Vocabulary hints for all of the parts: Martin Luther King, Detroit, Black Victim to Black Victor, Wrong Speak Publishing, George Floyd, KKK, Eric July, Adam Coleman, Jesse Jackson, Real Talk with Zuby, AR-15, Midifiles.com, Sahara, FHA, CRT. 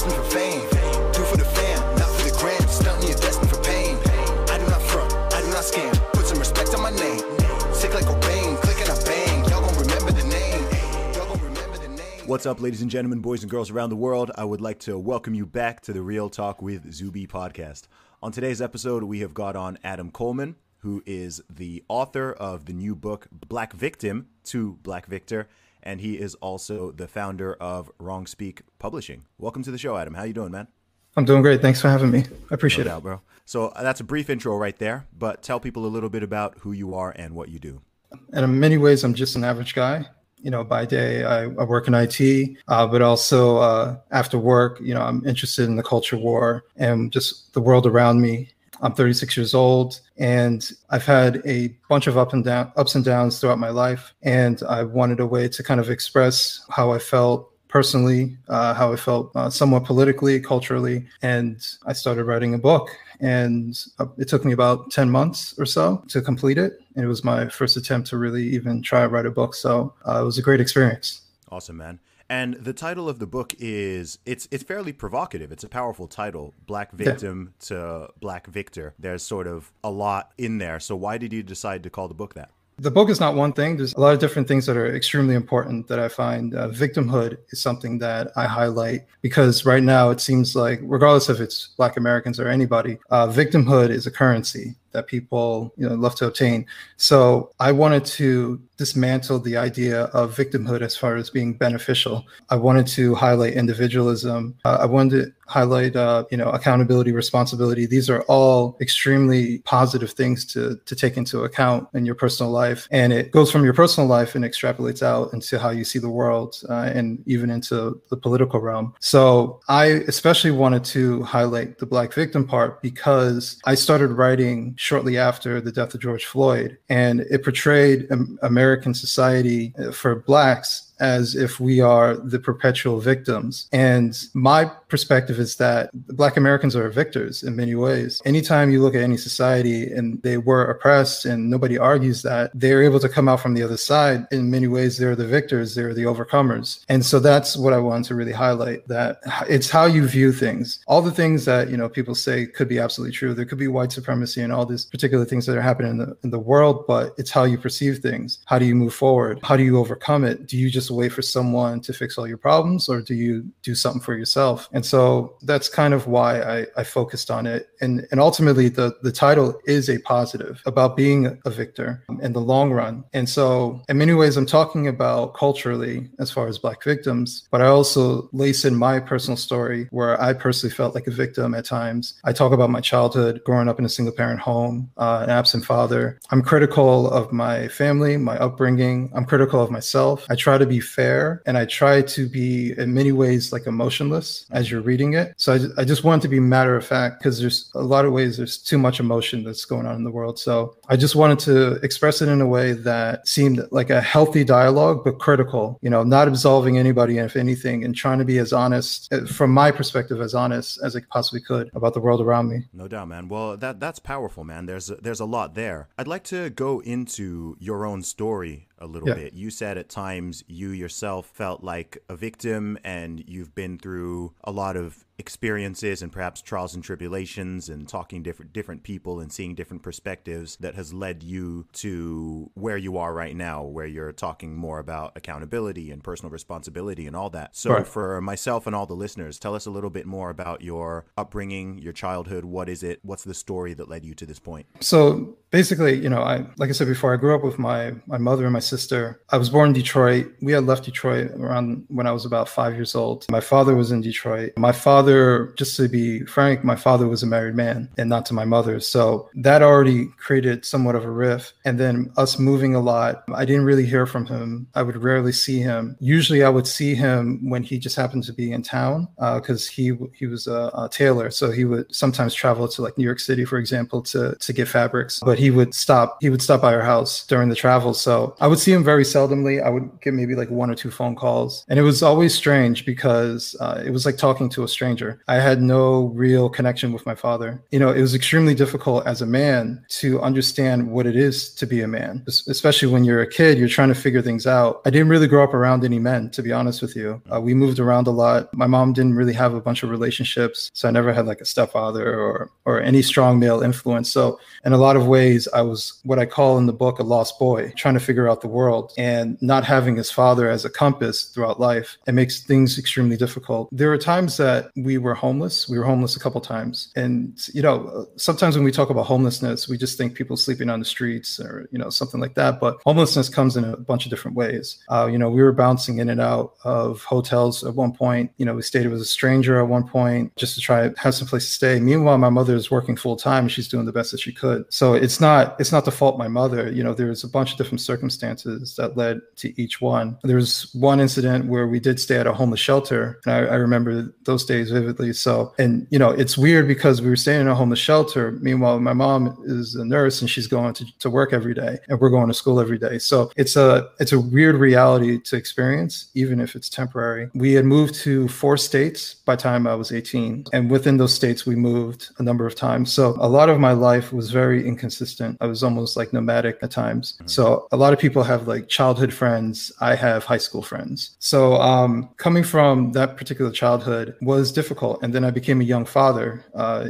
destined for fame. Do for the fam, not for the gram. Stunting, you're destined for pain. I do not front, I do not scam. Put some respect on my name. Sick like Cobain, click and I bang. Y'all gon' remember the name. Y'all gon' remember the name. What's up, ladies and gentlemen, boys and girls around the world? I would like to welcome you back to the Real Talk with Zuby podcast. On today's episode, we have got on Adam Coleman, who is the author of the new book, Black Victim to Black Victor, and he is also the founder of Wrong Speak Publishing. Welcome to the show, Adam. How you doing, man? I'm doing great. Thanks for having me. I appreciate it. Bro. So that's a brief intro right there, but tell people a little bit about who you are and what you do. And in many ways, I'm just an average guy. You know, by day, I work in IT, but also after work, you know, I'm interested in the culture war and just the world around me. I'm 36 years old, and I've had a bunch of ups and downs throughout my life. And I wanted a way to kind of express how I felt personally, how I felt somewhat politically, culturally. And I started writing a book, and it took me about 10 months or so to complete it. And it was my first attempt to really even try to write a book. So it was a great experience. Awesome, man. And the title of the book is, it's fairly provocative. It's a powerful title, Black Victim to Black Victor. There's sort of a lot in there. So why did you decide to call the book that? The book is not one thing. There's a lot of different things that are extremely important that I find. Victimhood is something that I highlight because right now it seems like, regardless if it's Black Americans or anybody, victimhood is a currency that people, you know, love to obtain. So I wanted to dismantle the idea of victimhood as far as being beneficial. I wanted to highlight individualism. I wanted to highlight, you know, accountability, responsibility. These are all extremely positive things to take into account in your personal life. And it goes from your personal life and extrapolates out into how you see the world and even into the political realm. So I especially wanted to highlight the Black victim part because I started writing shortly after the death of George Floyd, and it portrayed American society for Blacks as if we are the perpetual victims. And my perspective is that Black Americans are victors in many ways. Anytime you look at any society and they were oppressed and nobody argues that, they're able to come out from the other side. In many ways, they're the victors, they're the overcomers. And so that's what I wanted to really highlight, that it's how you view things. All the things that, you know, people say could be absolutely true. There could be white supremacy and all these particular things that are happening in the world, but it's how you perceive things. How do you move forward? How do you overcome it? Do you just wait for someone to fix all your problems, or do you do something for yourself? And so that's kind of why I focused on it. And ultimately, the title is a positive about being a victor in the long run. And so in many ways, I'm talking about culturally as far as Black victims, but I also lace in my personal story where I personally felt like a victim at times. I talk about my childhood, growing up in a single parent home, an absent father. I'm critical of my family, my upbringing. I'm critical of myself. I try to be fair, and I try to be in many ways like emotionless as you're reading it. So I just want it to be matter of fact, because there's a lot of ways there's too much emotion that's going on in the world. So I just wanted to express it in a way that seemed like a healthy dialogue, but critical, you know, not absolving anybody, if anything, and trying to be as honest from my perspective, as honest as I possibly could about the world around me. No doubt, man. Well, that's powerful, man. There's a lot there. I'd like to go into your own story a little bit. You said at times you yourself felt like a victim, and you've been through a lot of experiences and perhaps trials and tribulations, and talking different people and seeing different perspectives that has led you to where you are right now, where you're talking more about accountability and personal responsibility and all that. So for myself and all the listeners, tell us a little bit more about your upbringing, your childhood. What is it? What's the story that led you to this point? So basically, you know, like I said before, I grew up with my mother and my sister. I was born in Detroit. We had left Detroit around when I was about 5 years old. My father was in Detroit. Just to be frank, my father was a married man and not to my mother. So that already created somewhat of a rift. And then us moving a lot, I didn't really hear from him. I would rarely see him. Usually I would see him when he just happened to be in town, because he was a tailor. So he would sometimes travel to like New York City, for example, to get fabrics. But he would stop by our house during the travel. So I would see him very seldomly. I would get maybe like one or two phone calls. And it was always strange because it was like talking to a stranger. stranger. I had no real connection with my father. You know, it was extremely difficult as a man to understand what it is to be a man, especially when you're a kid, you're trying to figure things out. I didn't really grow up around any men, to be honest with you. We moved around a lot. My mom didn't really have a bunch of relationships. So I never had like a stepfather or any strong male influence. So in a lot of ways, I was what I call in the book, a lost boy, trying to figure out the world, and not having his father as a compass throughout life. It makes things extremely difficult. There were times that we were homeless. We were homeless a couple times. And, you know, sometimes when we talk about homelessness, we just think people sleeping on the streets or, you know, something like that. But homelessness comes in a bunch of different ways. You know, we were bouncing in and out of hotels at one point. You know, we stayed with a stranger at one point just to try to have some place to stay. Meanwhile, my mother is working full time. She's doing the best that she could. So it's not the fault of my mother. You know, there's a bunch of different circumstances that led to each one. There was one incident where we did stay at a homeless shelter. And I remember those days vividly. So, and you know, it's weird because we were staying in a homeless shelter. Meanwhile, my mom is a nurse and she's going to work every day and we're going to school every day. So it's a weird reality to experience, even if it's temporary. We had moved to 4 states by the time I was 18. And within those states, we moved a number of times. So a lot of my life was very inconsistent. I was almost like nomadic at times. So a lot of people have like childhood friends. I have high school friends. So coming from that particular childhood was difficult. And then I became a young father,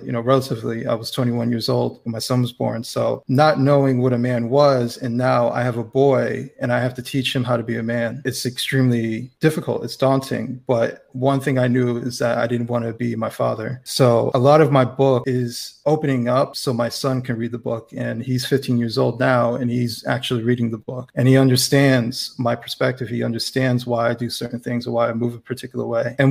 you know, relatively. I was 21 years old when my son was born. So not knowing what a man was, and now I have a boy and I have to teach him how to be a man. It's extremely difficult. It's daunting. But one thing I knew is that I didn't want to be my father. So a lot of my book is opening up so my son can read the book. And he's 15 years old now, and he's actually reading the book. And he understands my perspective. He understands why I do certain things or why I move a particular way. And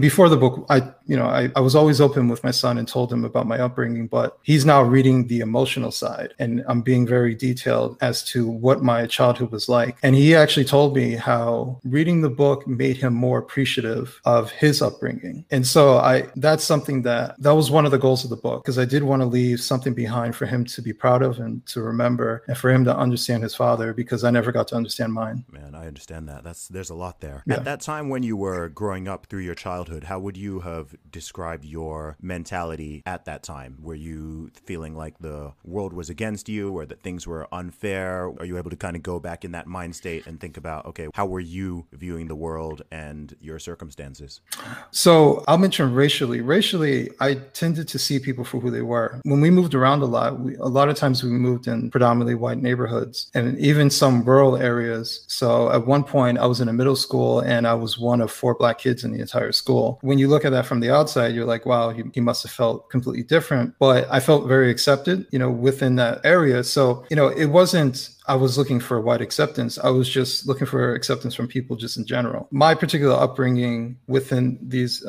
before the book, I was always open with my son and told him about my upbringing, but he's now reading the emotional side. And I'm being very detailed as to what my childhood was like. And he actually told me how reading the book made him more appreciative of his upbringing. And so that's something that was one of the goals of the book, because I did want to leave something behind for him to be proud of and to remember, and for him to understand his father, because I never got to understand mine. Man, I understand that. There's a lot there. Yeah. At that time when you were growing up through your childhood, how would you have described your mentality at that time? Were you feeling like the world was against you or that things were unfair? Are you able to kind of go back in that mind state and think about, okay, how were you viewing the world and your circumstances? So I'll mention racially. Racially, I tended to see people for who they were. When we moved around a lot of times we moved in predominantly white neighborhoods and even some rural areas. So at one point I was in a middle school and I was one of 4 black kids in the entire school. When you look at that from the outside, you're like, wow, he must have felt completely different. But I felt very accepted, you know, within that area. So, you know, it wasn't I was looking for white acceptance. I was just looking for acceptance from people just in general. My particular upbringing within these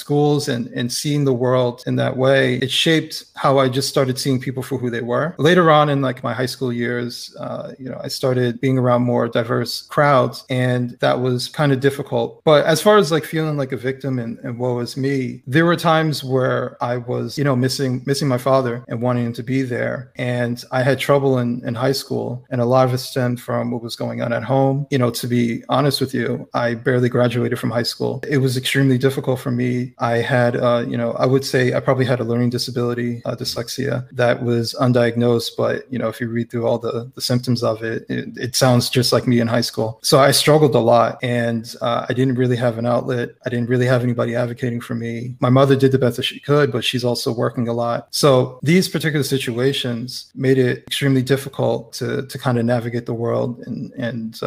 schools and seeing the world in that way, it shaped how I just started seeing people for who they were. Later on in like my high school years, you know, I started being around more diverse crowds, and that was kind of difficult. But as far as like feeling like a victim and woe is me, there were times where I was, you know, missing my father and wanting him to be there. And I had trouble in high school. And a lot of it stemmed from what was going on at home. You know, to be honest with you, I barely graduated from high school. It was extremely difficult for me. I had, you know, I would say I probably had a learning disability, dyslexia, that was undiagnosed. But, you know, if you read through all the symptoms of it, it sounds just like me in high school. So I struggled a lot, and I didn't really have an outlet. I didn't really have anybody advocating for me. My mother did the best that she could, but she's also working a lot. So these particular situations made it extremely difficult to kind of navigate the world and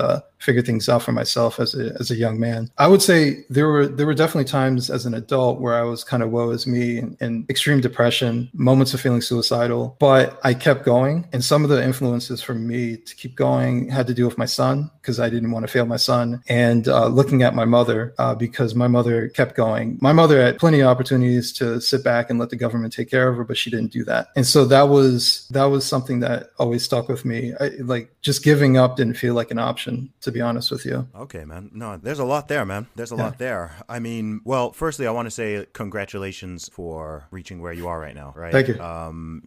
figure things out for myself as a young man. I would say there were definitely times as an adult where I was kind of woe is me and extreme depression, moments of feeling suicidal, but I kept going. And some of the influences for me to keep going had to do with my son, because I didn't want to fail my son, and looking at my mother, because my mother kept going. My mother had plenty of opportunities to sit back and let the government take care of her, but she didn't do that. And so that was something that always stuck with me. like just giving up didn't feel like an option, to be honest with you. Okay, man. No, there's a lot there, man. There's a lot there. I mean, well, firstly, I want to say congratulations for reaching where you are right now, right? Thank you.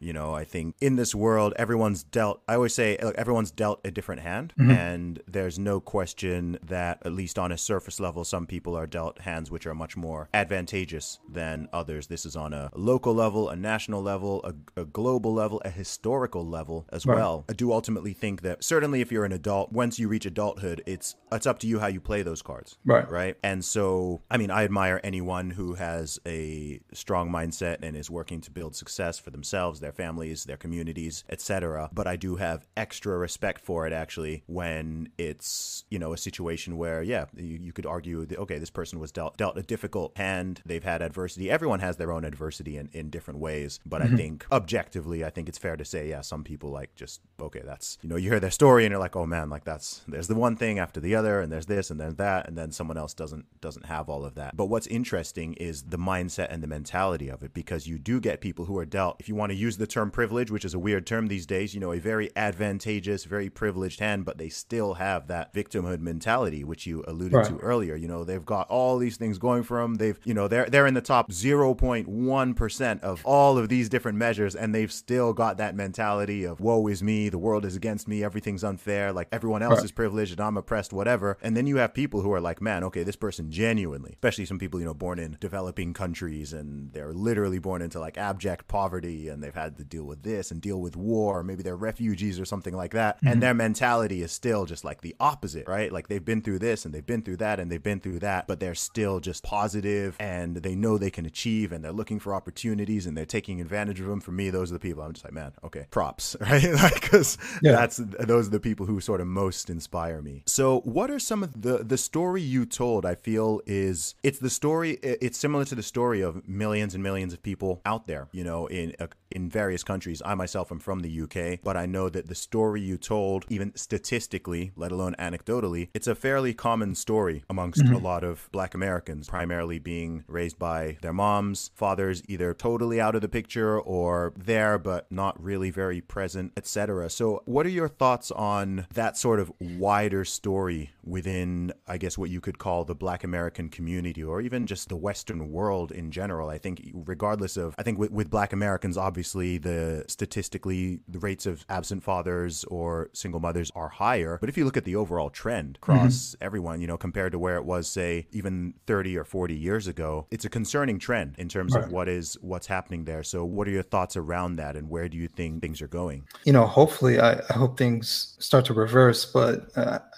You know, I think in this world, everyone's dealt, I always say, look, everyone's dealt a different hand. Mm-hmm. And there's no question that, at least on a surface level, some people are dealt hands which are much more advantageous than others. This is on a local level, a national level, a global level, a historical level as well. I do ultimately think that certainly if you're an adult, once you reach adulthood, it's up to you how you play those cards. Right. And so, I mean, I admire anyone who has a strong mindset and is working to build success for themselves, their families, their communities, etc. But I do have extra respect for it, actually, when it's, you know, a situation where, yeah, you could argue that, okay, this person was dealt a difficult hand. They've had adversity. Everyone has their own adversity in different ways. But I think objectively, I think it's fair to say, yeah, some people like just, okay, that's, you know, you hear their story and you're like, oh man, like that's, there's the one thing after the other and there's this and there's that. And then someone else doesn't have all of that. But what's interesting is the mindset and the mentality of it, because you do get people who are dealt, if you want to use the term privilege, which is a weird term these days, you know, a very advantageous, very privileged hand, but they still have that victimhood mentality, which you alluded to earlier. You know, they've got all these things going for them. They've, you know, they're in the top 0.1% of all of these different measures, and they've still got that mentality of woe is me, the world is against me, everything's unfair, like everyone else is privileged and I'm oppressed, whatever. And then you have people who are like, man, okay, this person genuinely, especially some people, you know, born in developing countries and they're literally born into like abject poverty and they've had to deal with this and deal with war, or maybe they're refugees or something like that. Mm-hmm. And their mentality is still just like the opposite, right? Like they've been through this and they've been through that and they've been through that, but they're still just positive and they know they can achieve and they're looking for opportunities and they're taking advantage of them. For me, those are the people I'm just like, man, okay, props, right? Like, because those are the people who sort of most inspire me. So what are some of the story you told? I feel is it's similar to the story of millions and millions of people out there, you know, in various countries. I myself am from the UK, but I know that the story you told, even statistically, let alone anecdotally, it's a fairly common story amongst a lot of Black Americans, primarily being raised by their moms, fathers either totally out of the picture or there but not really very present, etc. So what are your thoughts on that sort of wider story within, I guess, what you could call the Black American community or even just the Western world in general? I think regardless of, I think with Black Americans, obviously statistically the rates of absent fathers or single mothers are higher. But if you look at the overall trend across everyone, you know, compared to where it was, say, even 30 or 40 years ago, it's a concerning trend in terms of what's happening there. So what are your thoughts around that and where do you think things are going? You know, hopefully, I hope things start to reverse, but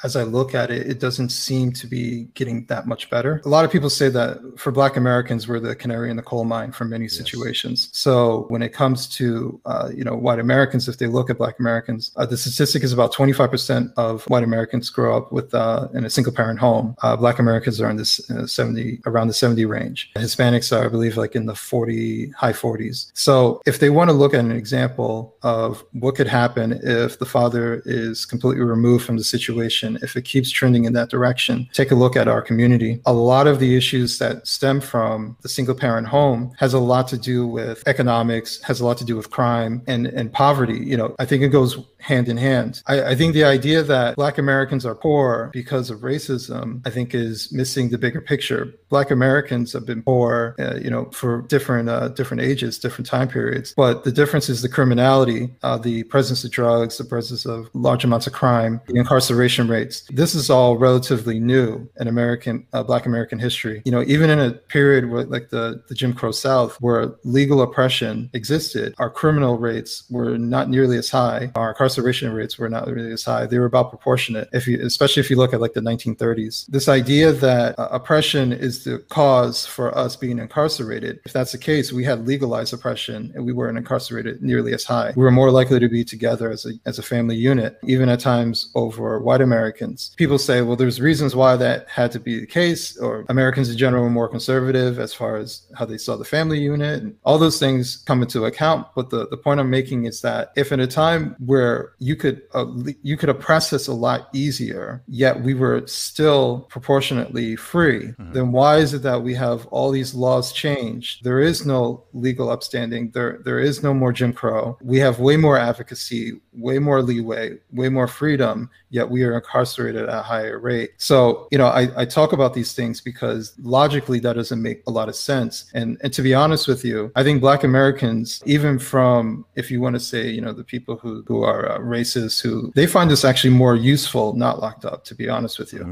as I look at it, it doesn't seem to be getting that much better. A lot of people say that for Black Americans, we're the canary in the coal mine for many situations. So when it comes to, you know, white Americans, if they look at Black Americans, the statistic is about 25% of white Americans grow up with in a single parent home. Black Americans are in this around the 70 range. Hispanics are, I believe, like in the high 40s. So if they want to look at an example of what could happen if the father is completely removed from the situation, if it keeps trending in that direction, take a look at our community. A lot of the issues that stem from the single parent home has a lot to do with economics, has a lot to do with crime and poverty. You know, I think it goes hand in hand. I think the idea that Black Americans are poor because of racism, I think, is missing the bigger picture. Black Americans have been poor, you know, for different ages, different time periods. But the difference is the criminality, the presence of drugs, the presence of large amounts of crime, the incarceration rates. This is all relatively new in American Black American history. You know, even in a period where, like the Jim Crow South, where legal oppression existed, our criminal rates were not nearly as high. Our incarceration rates were not really as high. They were about proportionate, especially if you look at like the 1930s. This idea that oppression is the cause for us being incarcerated, if that's the case, we had legalized oppression and we weren't incarcerated nearly as high. We were more likely to be together as a family unit, even at times over white Americans. People say, well, there's reasons why that had to be the case, or Americans in general were more conservative as far as how they saw the family unit, and all those things come into account. But the point I'm making is that if in a time where where you could oppress us a lot easier, yet we were still proportionately free, then why is it that we have all these laws changed? There is no legal upstanding. There is no more Jim Crow. We have way more advocacy, way more leeway, way more freedom, yet we are incarcerated at a higher rate. So, you know, I talk about these things because logically that doesn't make a lot of sense. And to be honest with you, I think Black Americans, even from, if you want to say, you know, the people who are racists, who they find this actually more useful, not locked up, to be honest with you.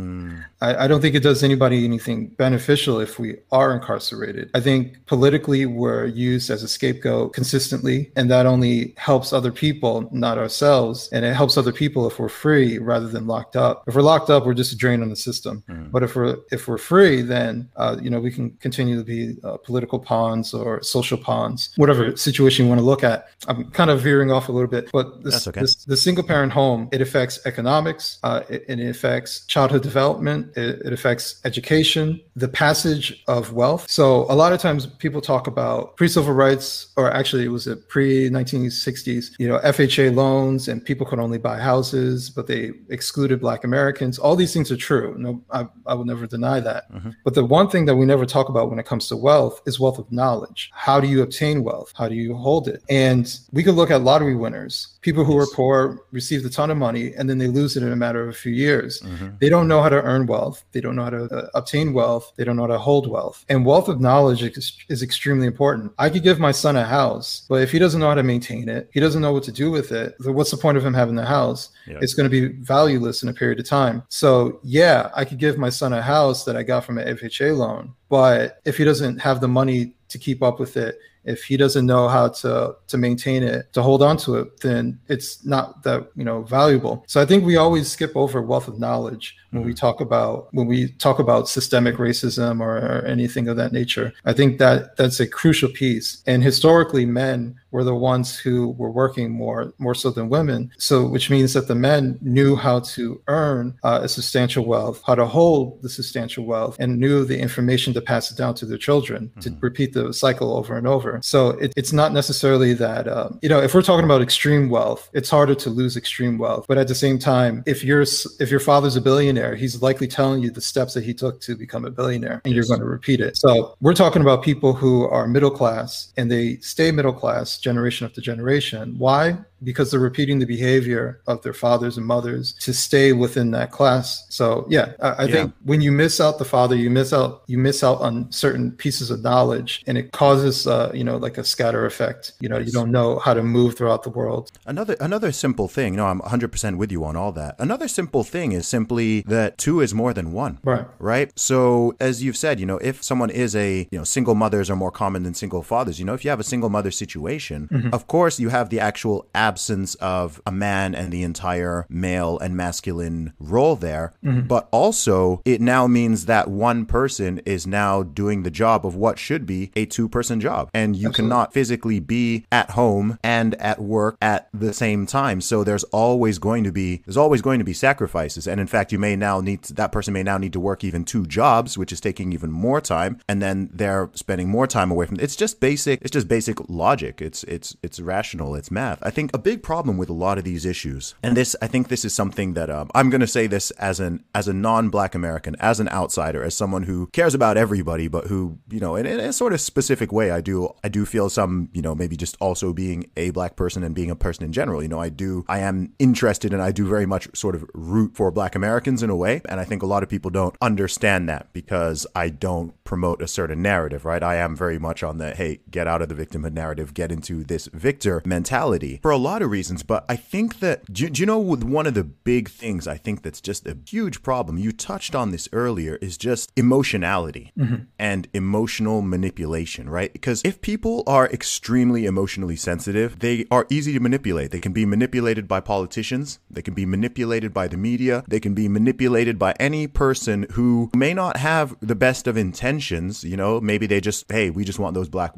I don't think it does anybody anything beneficial if we are incarcerated. I think politically we're used as a scapegoat consistently, and that only helps other people, not ourselves. And it helps other people if we're free rather than locked up. If we're locked up, we're just a drain on the system. But if we're free, then you know, we can continue to be political pawns or social pawns, whatever situation you want to look at. I'm kind of veering off a little bit, but the single parent home, it affects economics, it affects childhood development, it affects education, the passage of wealth. So a lot of times people talk about pre-civil rights, or actually it was a pre-1960s, you know, FHA loans, and people could only buy houses, but they excluded Black Americans. All these things are true. No, I will never deny that. But the one thing that we never talk about when it comes to wealth is wealth of knowledge. How do you obtain wealth? How do you hold it? And we could look at lottery winners. People who are poor received a ton of money, and then they lose it in a matter of a few years. They don't know how to earn wealth. They don't know how to obtain wealth. They don't know how to hold wealth. And wealth of knowledge is extremely important. I could give my son a house, but if he doesn't know how to maintain it, he doesn't know what to do with it, then what's the point of him having the house? It's going to be valueless in a period of time. So yeah, I could give my son a house that I got from an FHA loan, but if he doesn't have the money to keep up with it, if he doesn't know how to maintain it, to hold on to it, then it's not that, you know, valuable. So I think we always skip over wealth of knowledge when we talk about systemic racism or anything of that nature. I think that that's a crucial piece. And historically, men were the ones who were working more so than women. So which means that the men knew how to earn a substantial wealth, how to hold the substantial wealth, and knew the information to pass it down to their children, to repeat the cycle over and over. So it's not necessarily that, you know, if we're talking about extreme wealth, it's harder to lose extreme wealth. But at the same time, if your father's a billionaire, he's likely telling you the steps that he took to become a billionaire, and you're going to repeat it. So we're talking about people who are middle class, and they stay middle class generation after generation. Why? Because they're repeating the behavior of their fathers and mothers to stay within that class. So yeah, I think when you miss out the father, you miss out on certain pieces of knowledge, and it causes, you know, like a scatter effect. You know, you don't know how to move throughout the world. Another simple thing. No, I'm 100% with you on all that. Another simple thing is simply that two is more than one. Right. So as you've said, you know, if someone is a, you know, single mothers are more common than single fathers. You know, if you have a single mother situation, of course you have the actual absence of a man and the entire male and masculine role there. But also it now means that one person is now doing the job of what should be a two-person job. And you cannot physically be at home and at work at the same time. So there's always going to be sacrifices. And in fact, you may now need to, that person may now need to work even two jobs, which is taking even more time. And then they're spending more time away from it. It's just basic logic. It's rational. It's math. I think a big problem with a lot of these issues, and I think this is something that I'm going to say this as a non-Black American, as an outsider, as someone who cares about everybody, but who, you know, in a sort of specific way, I do feel some, you know, maybe just also being a Black person and being a person in general, you know, I am interested, and I do very much sort of root for Black Americans in a way. And I think a lot of people don't understand that because I don't promote a certain narrative, right? I am very much on the, hey, get out of the victimhood narrative, get into this victor mentality for a lot of reasons. But I think that, do you know, with one of the big things I think that's just a huge problem, you touched on this earlier, is just emotionality and emotional manipulation, right? Because if people are extremely emotionally sensitive, they are easy to manipulate. They can be manipulated by politicians. They can be manipulated by the media. They can be manipulated by any person who may not have the best of intentions. You know, maybe they just, hey, we just want those black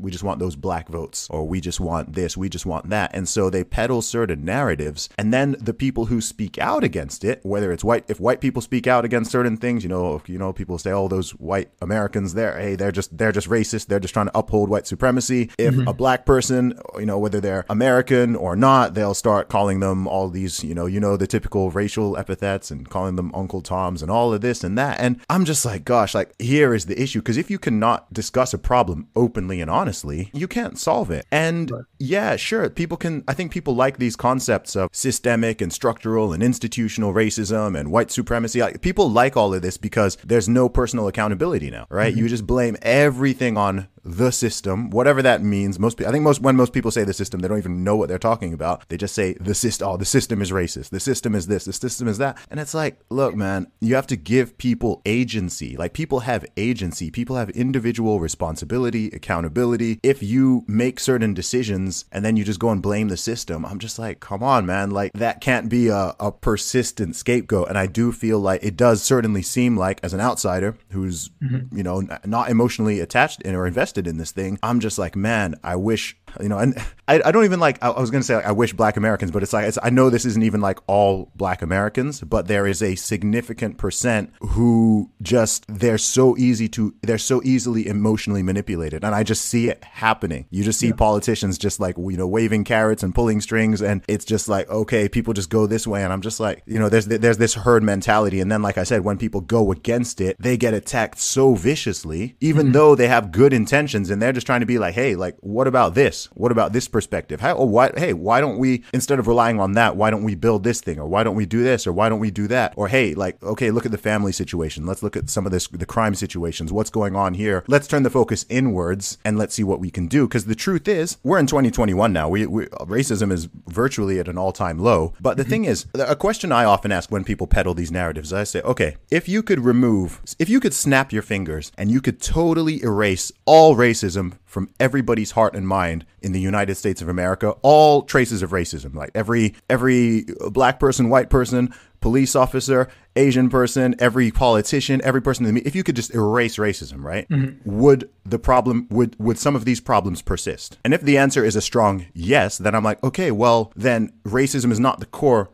votes, or we just just want this, we just want that. And so they peddle certain narratives. And then the people who speak out against it, whether it's white, if white people speak out against certain things, you know, people say, oh, those white Americans there, hey, they're just racist. They're just trying to uphold white supremacy. If a black person, you know, whether they're American or not, they'll start calling them all these, you know, the typical racial epithets and calling them Uncle Toms and all of this and that. And I'm just like, gosh, like, here is the issue. Because if you cannot discuss a problem openly and honestly, you can't solve it. And yeah, sure, I think people like these concepts of systemic and structural and institutional racism and white supremacy. Like, people like all of this because there's no personal accountability now, right? You just blame everything on the system, whatever that means. When most people say the system, they don't even know what they're talking about. They just say the system is racist. The system is this, the system is that. And it's like, look, man, you have to give people agency. Like, people have agency. People have individual responsibility, accountability. If you make certain decisions and then you just go and blame the system, I'm just like, come on, man. Like, that can't be a persistent scapegoat. And I do feel like it does certainly seem like, as an outsider who's, you know, not emotionally attached in or invested in this thing, I'm just like, man, I wish, you know, and I don't even like, I was going to say, like, I wish black Americans, but it's like, I know this isn't even like all black Americans, but there is a significant percent who just, they're so easily emotionally manipulated. And I just see it happening. You just see politicians just like, you know, waving carrots and pulling strings. And it's just like, okay, people just go this way. And I'm just like, you know, there's this herd mentality. And then, like I said, when people go against it, they get attacked so viciously, even though they have good intentions, and they're just trying to be like, hey, like, what about this? What about this perspective? Hey, why don't we, instead of relying on that, why don't we build this thing? Or why don't we do this? Or why don't we do that? Or, hey, like, okay, look at the family situation. Let's look at some of this, the crime situations. What's going on here? Let's turn the focus inwards and let's see what we can do. Because the truth is, we're in 2021 now. Racism is virtually at an all-time low. But the thing is, a question I often ask when people peddle these narratives, I say, okay, if you could snap your fingers and you could totally erase all racism from everybody's heart and mind in the United States of America, all traces of racism, like every black person, white person, police officer, Asian person, every politician, every person in the media, if you could just erase racism, right? Would some of these problems persist? And if the answer is a strong yes, then I'm like, okay, well, then racism is not the core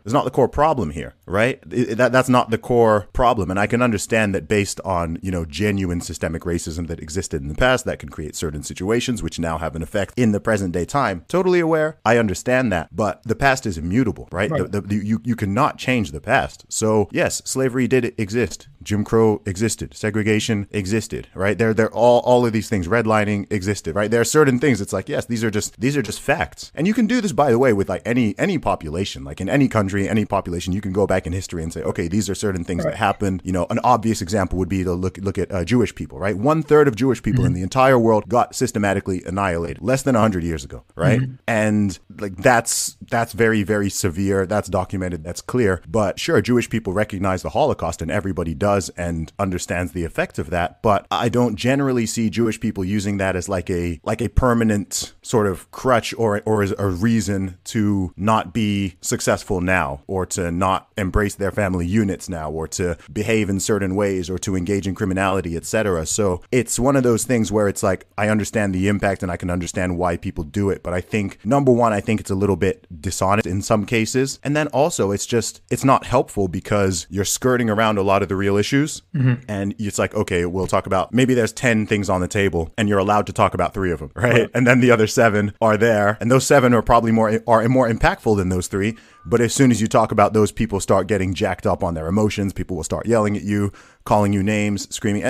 problem here, right? That's not the core problem. And I can understand that based on, you know, genuine systemic racism that existed in the past that can create certain situations which now have an effect in the present day time. Totally aware. I understand that, but the past is immutable, right? You cannot change the past. So yes, slavery did exist. Jim Crow existed. Segregation existed, right? They're all of these things. Redlining existed, right? There are certain things. It's like, yes, these are just facts. And you can do this, by the way, with like any population, like in any country, any population, you can go back in history and say, okay, these are certain things that happened. You know, an obvious example would be to look at Jewish people, right? 1/3 of Jewish people in the entire world got systematically annihilated less than 100 years ago, right? And like that's very, very severe. That's documented. That's clear. But sure, Jewish people recognize the Holocaust, and everybody does and understands the effect of that, but I don't generally see Jewish people using that as like a permanent sort of crutch or as a reason to not be successful now, or to not embrace their family units now, or to behave in certain ways, or to engage in criminality, etc. So it's one of those things where it's like, I understand the impact and I can understand why people do it, but I think, number one, I think it's a little bit dishonest in some cases, and then also it's not helpful because you're skirting around a lot of the real issues. And it's like, okay, we'll talk about, maybe there's 10 things on the table and you're allowed to talk about 3 of them, right? And then the other 7 are there, and those 7 are probably more impactful than those 3. But as soon as you talk about those, people start getting jacked up on their emotions. People will start yelling at you, calling you names, screaming.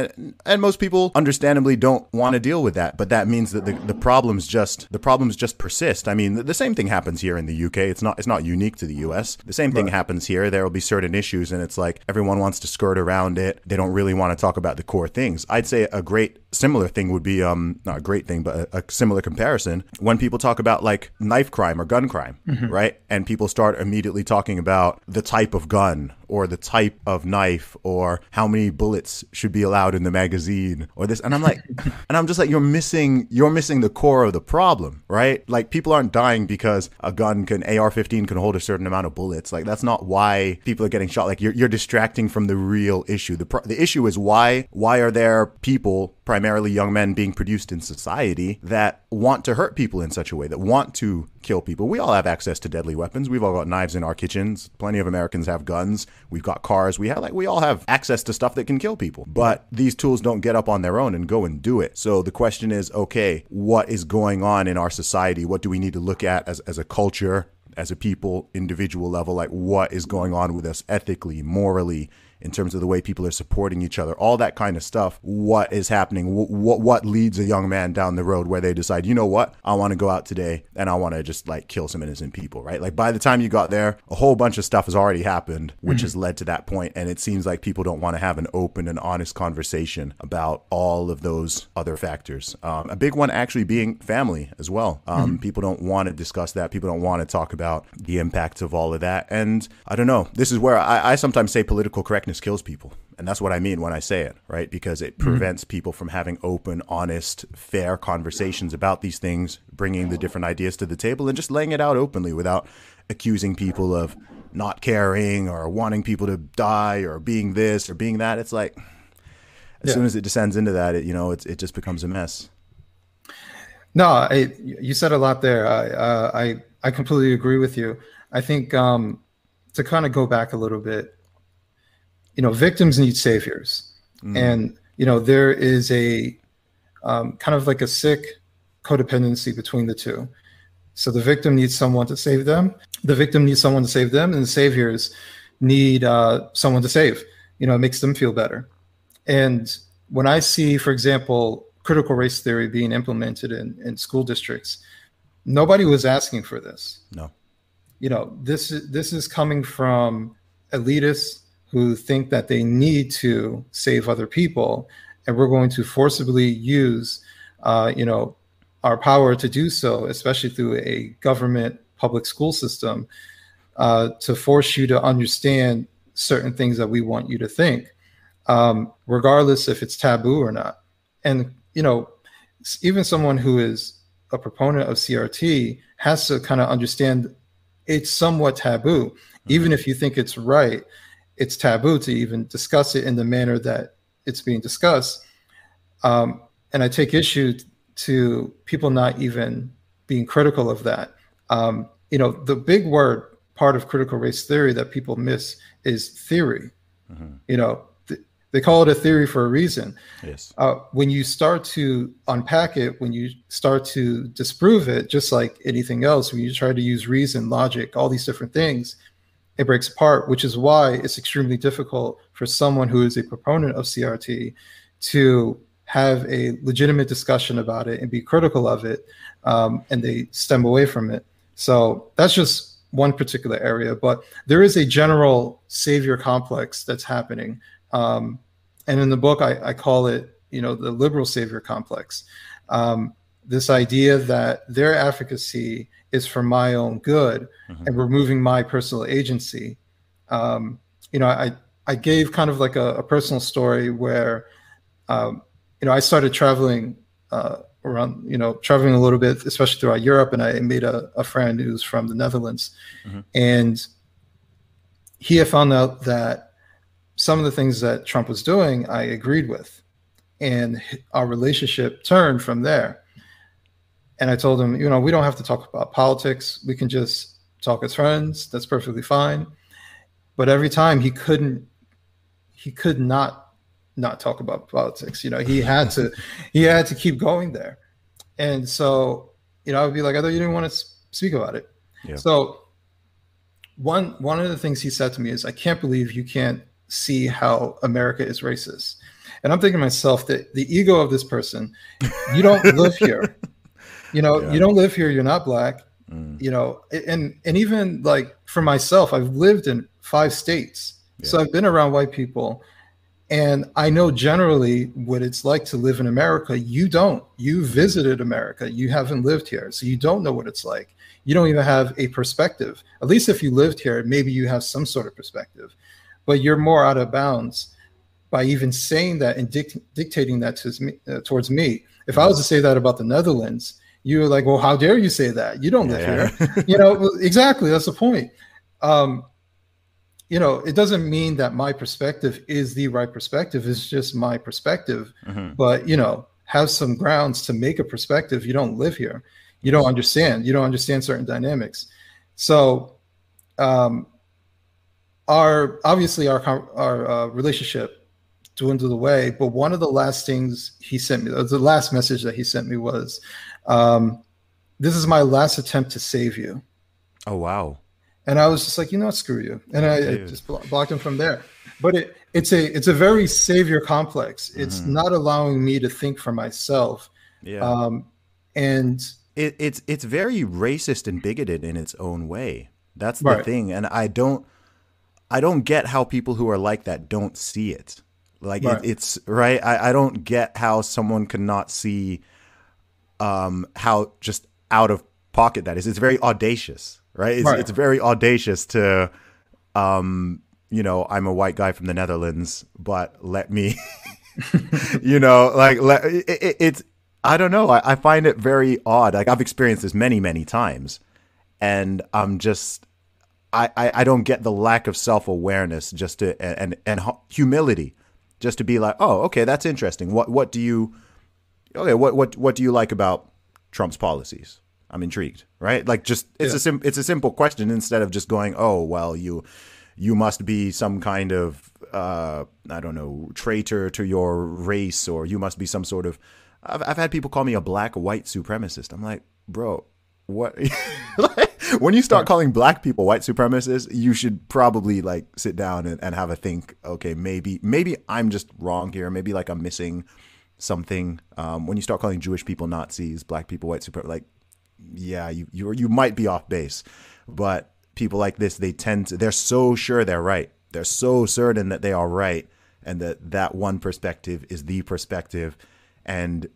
And most people understandably don't want to deal with that. But that means that the problems just persist. I mean, the same thing happens here in the UK. It's not unique to the US. The same thing happens here. There will be certain issues, and it's like everyone wants to skirt around it. They don't really want to talk about the core things. I'd say a great similar thing would be, not a great thing, but a similar comparison when people talk about like knife crime or gun crime, right? And people start immediately talking about the type of gun or the type of knife or how many bullets should be allowed in the magazine or this. And I'm like, and I'm just like, you're missing the core of the problem, right? Like, people aren't dying because a gun can, AR-15 can hold a certain amount of bullets. Like, that's not why people are getting shot. Like, you're distracting from the real issue. The issue is why are there people, primarily young men, being produced in society that want to hurt people in such a way, that want to kill people. We all have access to deadly weapons. We've all got knives in our kitchens. Plenty of Americans have guns. We've got cars. We all have access to stuff that can kill people. But these tools don't get up on their own and go and do it. So the question is, okay, what is going on in our society? What do we need to look at as a culture, as a people, individual level? Like, what is going on with us ethically, morally, in terms of the way people are supporting each other, all that kind of stuff. What is happening? What leads a young man down the road where they decide, you know what, I want to go out today and I want to just like kill some innocent people, right? Like, by the time you got there, a whole bunch of stuff has already happened, which has led to that point. And it seems like people don't want to have an open and honest conversation about all of those other factors. A big one actually being family as well. People don't want to discuss that. People don't want to talk about the impacts of all of that. And I don't know, this is where I sometimes say political correctness kills people. And that's what I mean when I say it, right? Because it prevents people from having open, honest, fair conversations about these things, bringing the different ideas to the table and just laying it out openly without accusing people of not caring or wanting people to die or being this or being that. It's like, as soon as it descends into that, it just becomes a mess. No, you said a lot there. I completely agree with you. I think to kind of go back a little bit, victims need saviors. And, there is a kind of like a sick codependency between the two. So the victim needs someone to save them. The victim needs someone to save them, and the saviors need someone to save. It makes them feel better. And when I see, for example, critical race theory being implemented in school districts, nobody was asking for this. No. This is coming from elitists who think that they need to save other people, and we're going to forcibly use, our power to do so, especially through a government public school system, to force you to understand certain things that we want you to think, regardless if it's taboo or not. And, even someone who is a proponent of CRT has to kind of understand it's somewhat taboo. Even if you think it's right, it's taboo to even discuss it in the manner that it's being discussed. And I take issue to people not even being critical of that. The big word part of critical race theory that people miss is theory. They call it a theory for a reason. Yes. When you start to unpack it, when you start to disprove it, just like anything else, when you try to use reason, logic, all these different things, it breaks apart, which is why it's extremely difficult for someone who is a proponent of CRT to have a legitimate discussion about it and be critical of it, and they stem away from it. So that's just one particular area, but there is a general savior complex that's happening. And in the book, I call it, the liberal savior complex. This idea that their advocacy is for my own good and removing my personal agency. I gave kind of like a personal story where, I started traveling around, traveling a little bit, especially throughout Europe. And I made a friend who's from the Netherlands. And he had found out that some of the things that Trump was doing, I agreed with. And our relationship turned from there. And I told him, we don't have to talk about politics. We can just talk as friends. That's perfectly fine. But every time he could not talk about politics. He had to keep going there. And so, I would be like, I thought you didn't want to speak about it. Yeah. So one of the things he said to me is, I can't believe you can't see how America is racist. And I'm thinking to myself that the ego of this person, you don't live here. You don't live here. You're not black, and even like for myself, I've lived in 5 states. Yeah. So I've been around white people, and I know generally what it's like to live in America. You don't. You visited America. You haven't lived here. So you don't know what it's like. You don't even have a perspective. At least if you lived here, maybe you have some sort of perspective. but you're more out of bounds by even saying that and dictating that to me, towards me. If I was to say that about the Netherlands, you were like, well, how dare you say that? You don't live here. You know, exactly. That's the point. You know, it doesn't mean that my perspective is the right perspective. It's just my perspective. Mm-hmm. But, you know, have some grounds to make a perspective. You don't live here. You don't understand. You don't understand certain dynamics. So our relationship dwindled away. But one of the last things he sent me, the last message that he sent me was, this is my last attempt to save you. Oh, wow. And I was just like, you know what, screw you. And I just blocked him from there. But it's a very savior complex. It's not allowing me to think for myself. Yeah. And it's very racist and bigoted in its own way. That's the thing. And I don't get how people who are like that don't see it. Like I don't get how someone could not see how just out of pocket that is. It's very audacious. Right? It's very audacious to, you know, I'm a white guy from the Netherlands, but let me, you know, like it's, I don't know. I find it very odd. Like I've experienced this many, many times, and I'm just, I don't get the lack of self-awareness just to, and humility just to be like, oh, okay, that's interesting. What do you like about Trump's policies? I'm intrigued, right? Like just, it's a simple question instead of just going, oh, well, you must be some kind of, I don't know, traitor to your race, or you must be some sort of, I've had people call me a black white supremacist. I'm like, bro, what? Like, when you start calling black people white supremacists, you should probably like sit down and have a think, okay, maybe I'm just wrong here. Maybe like I'm missing something. When you start calling Jewish people Nazis, black people white supremacists, like, yeah, you might be off base, but people like this, they tend to, they're so sure they're right. They're so certain that they are right. And that one perspective is the perspective. And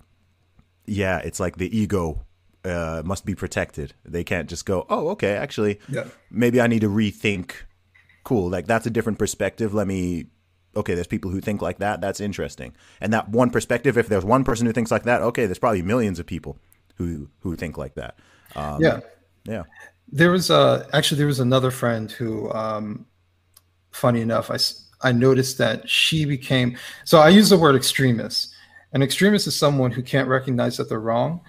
yeah, it's like the ego must be protected. They can't just go, oh, okay, actually, maybe I need to rethink. Cool. Like that's a different perspective. Okay, there's people who think like that. That's interesting. And that one perspective, if there's one person who thinks like that, okay, there's probably millions of people who think like that. There was actually another friend who, funny enough, I noticed that she became, so I use the word extremist. An extremist is someone who can't recognize that they're wrong.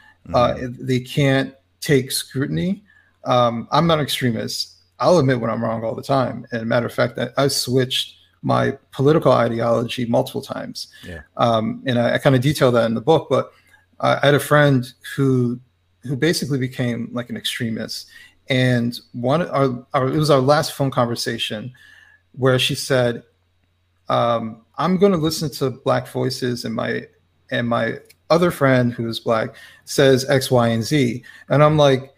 They can't take scrutiny. I'm not an extremist. I'll admit when I'm wrong all the time. And matter of fact, I switched my political ideology multiple times. Yeah. And I kind of detail that in the book, but I had a friend who basically became like an extremist, and it was our last phone conversation where she said, I'm going to listen to black voices, and my other friend who is black says X, Y, and Z. And I'm like,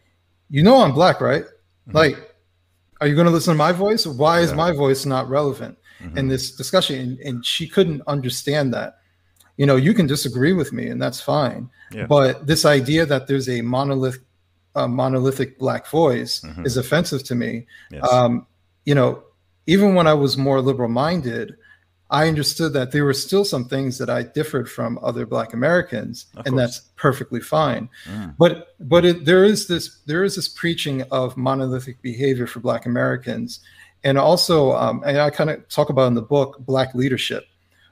you know, I'm black, right? Mm-hmm. Like, are you going to listen to my voice? Why is my voice not relevant in this discussion? And she couldn't understand that. You know, you can disagree with me, and that's fine. Yeah. But this idea that there's a monolithic black voice is offensive to me. Yes. You know, even when I was more liberal-minded, I understood that there were still some things that I differed from other black Americans, and that's perfectly fine. Mm. But there is this preaching of monolithic behavior for black Americans, and also, and I kind of talk about in the book, black leadership.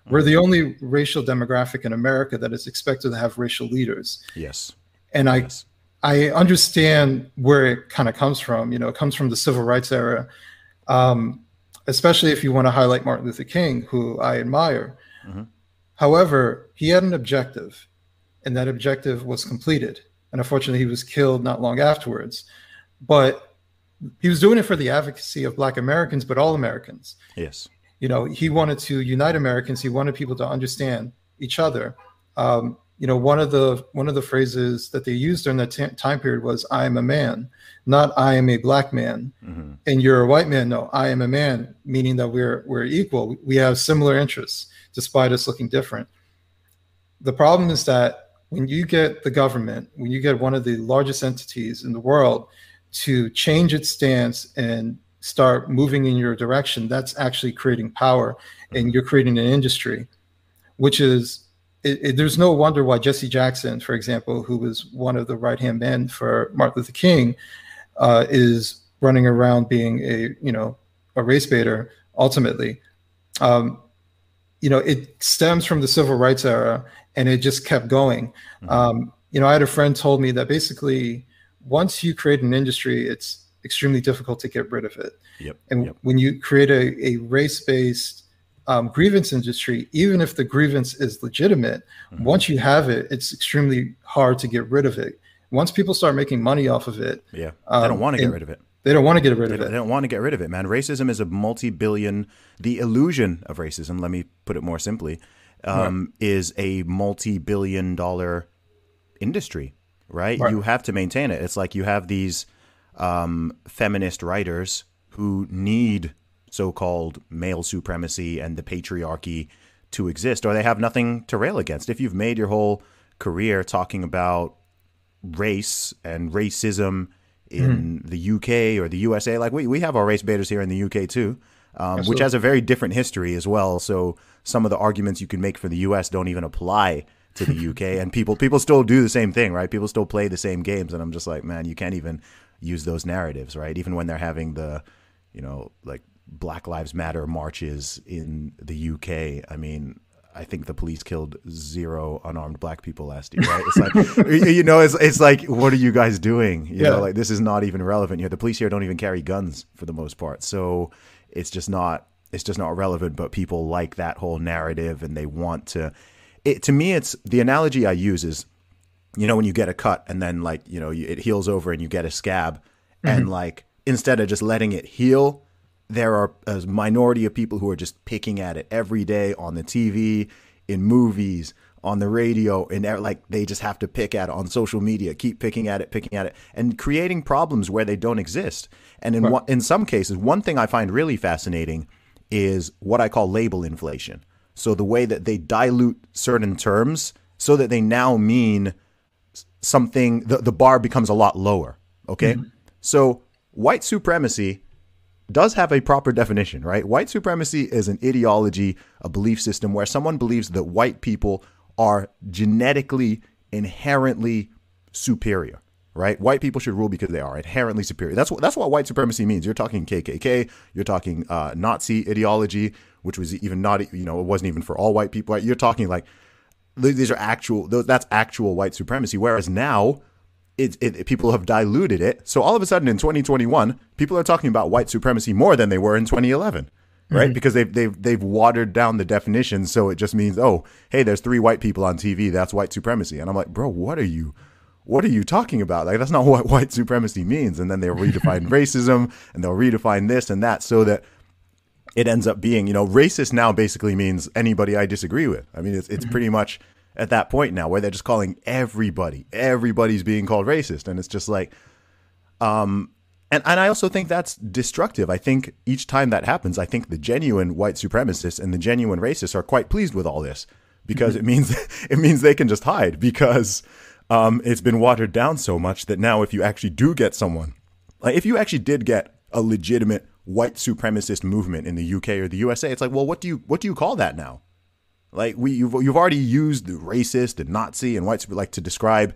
We're the only racial demographic in America that is expected to have racial leaders. Yes. And I understand where it kind of comes from. You know, it comes from the civil rights era, especially if you want to highlight Martin Luther King, who I admire. Mm-hmm. However, he had an objective, and that objective was completed. And unfortunately, he was killed not long afterwards. But he was doing it for the advocacy of black Americans, but all Americans. Yes. You know, he wanted to unite Americans. He wanted people to understand each other. You know, one of the phrases that they used during that time period was, I am a man, not I am a black man. Mm-hmm. And you're a white man. No, I am a man, meaning that we're equal. We have similar interests, despite us looking different. The problem is that when you get the government, when you get one of the largest entities in the world to change its stance and start moving in your direction, that's actually creating power, and you're creating an industry, which is, there's no wonder why Jesse Jackson, for example, who was one of the right-hand men for Martin Luther King, is running around being a race baiter ultimately. It stems from the civil rights era, and it just kept going. I had a friend told me that basically once you create an industry, it's extremely difficult to get rid of it. When you create a race-based grievance industry, even if the grievance is legitimate, once you have it, it's extremely hard to get rid of it. Once people start making money off of it, they don't want to get rid of it. They don't want to get rid of it. They don't want to get rid of it, man. Racism is a multi-billion, the illusion of racism, let me put it more simply, is a multi-billion dollar industry, right? You have to maintain it. It's like you have these feminist writers who need so-called male supremacy and the patriarchy to exist, or they have nothing to rail against. If you've made your whole career talking about race and racism in the UK or the USA, like we have our race baiters here in the UK too, which has a very different history as well. So some of the arguments you can make for the US don't even apply to the UK, and people still do the same thing, right? People still play the same games, and I'm just like, man, you can't even use those narratives, right? Even when they're having the, like Black Lives Matter marches in the UK. I mean, I think the police killed 0 unarmed Black people last year, right? It's like, it's like, what are you guys doing? You know, like, this is not even relevant here. The police here don't even carry guns for the most part. So it's just not relevant, but people like that whole narrative, and they want to, to me, it's the analogy I use is, when you get a cut and then it heals over and you get a scab, and instead of just letting it heal, there are a minority of people who are just picking at it every day on the TV, in movies, on the radio, and they just have to pick at it on social media, keep picking at it, and creating problems where they don't exist. And in some cases, one thing I find really fascinating is what I call label inflation. So the way that they dilute certain terms so that they now mean something, the bar becomes a lot lower. Okay. So white supremacy does have a proper definition, right? White supremacy is an ideology, a belief system where someone believes that white people are genetically inherently superior, right? White people should rule because they are inherently superior. That's what white supremacy means. You're talking KKK, you're talking Nazi ideology, which was even not, it wasn't even for all white people. You're talking like these are actual, that's actual white supremacy. Whereas now, people have diluted it. So all of a sudden in 2021, people are talking about white supremacy more than they were in 2011, right? Because they've watered down the definition. So it just means, oh, hey, there's 3 white people on TV. That's white supremacy. And I'm like, bro, what are you talking about? Like, that's not what white supremacy means. And then they'll redefine racism, and they'll redefine this and that, so that it ends up being, racist now basically means anybody I disagree with. I mean, it's pretty much at that point now where they're just calling everybody's being called racist. And it's just like, and I also think that's destructive. I think each time that happens, I think the genuine white supremacists and the genuine racists are quite pleased with all this, because it means they can just hide, because it's been watered down so much that now if you actually do get someone, like if you actually did get a legitimate white supremacist movement in the UK or the USA, it's like, well, what do you call that now? Like you've already used the racist and Nazi and whites to describe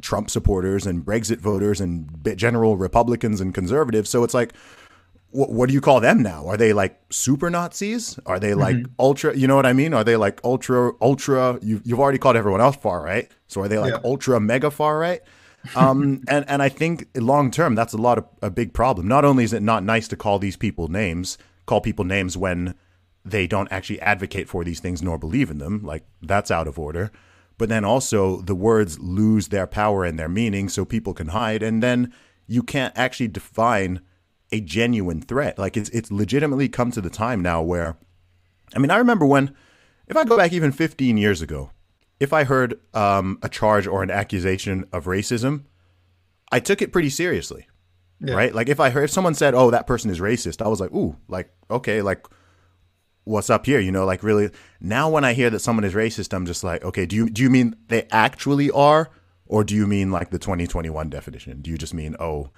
Trump supporters and Brexit voters and general Republicans and conservatives. So it's like, what do you call them now? Are they like super Nazis? Are they like ultra? You know what I mean? Are they like ultra? You've already called everyone else far right. So are they like ultra mega far right? And I think long term, that's a big problem. Not only is it not nice to call people names when they don't actually advocate for these things nor believe in them, like that's out of order. But then also the words lose their power and their meaning, so people can hide, and then you can't actually define a genuine threat. Like it's legitimately come to the time now where, I mean, I remember when, if I go back even 15 years ago, if I heard a charge or an accusation of racism, I took it pretty seriously, right? Like if someone said, oh, that person is racist, I was like, ooh, like, okay, like, what's up here? Like really now when I hear that someone is racist, I'm just like, okay, do you mean they actually are? Or do you mean like the 2021 definition? Do you just mean, oh,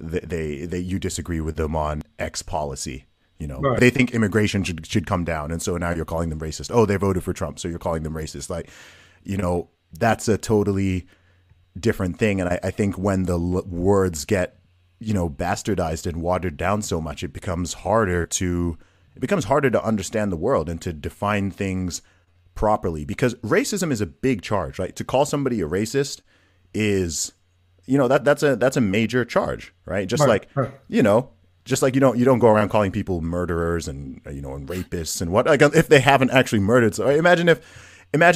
they you disagree with them on X policy. You know, right. They think immigration should come down, and so now you're calling them racist. Oh, they voted for Trump, so you're calling them racist. Like, you know, that's a totally different thing. And I think when the words get, you know, bastardized and watered down so much, it becomes harder to understand the world and to define things properly, because racism is a big charge, right? To call somebody a racist is, you know, that's a major charge, right? Just right, like, right. You know, just like you don't go around calling people murderers and, you know, and rapists and what, like, if they haven't actually murdered. So imagine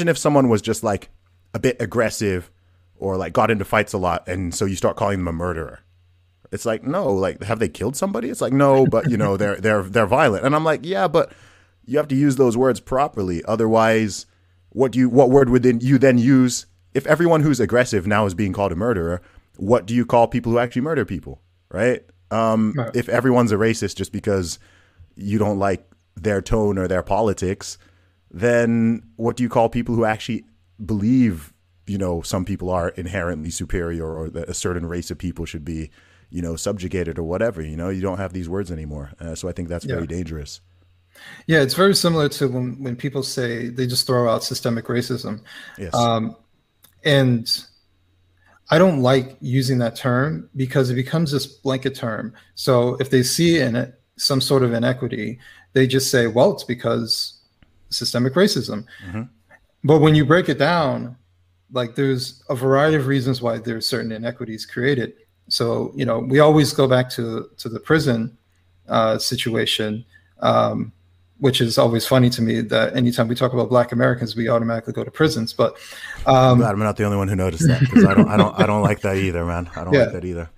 if someone was just like a bit aggressive or like got into fights a lot, and so you start calling them a murderer. It's like, no, like, have they killed somebody? It's like, no, but, you know, they're violent. And I'm like, yeah, but you have to use those words properly. Otherwise, what word would you then use? If everyone who's aggressive now is being called a murderer, what do you call people who actually murder people, right? Right. If everyone's a racist just because you don't like their tone or their politics, then what do you call people who actually believe, you know, some people are inherently superior, or that a certain race of people should be, you know, subjugated or whatever? You know, you don't have these words anymore. So I think that's very dangerous. Yeah, it's very similar to when people say, they just throw out systemic racism. Yes. And I don't like using that term because it becomes this blanket term. So if they see in it some sort of inequity, they just say, well, it's because systemic racism. Mm-hmm. But when you break it down, like, there's a variety of reasons why there's certain inequities created. So, you know, we always go back to the prison situation, which is always funny to me, that anytime we talk about Black Americans, we automatically go to prisons. But I'm glad I'm not the only one who noticed that, because I don't like that either, man. I don't like that either.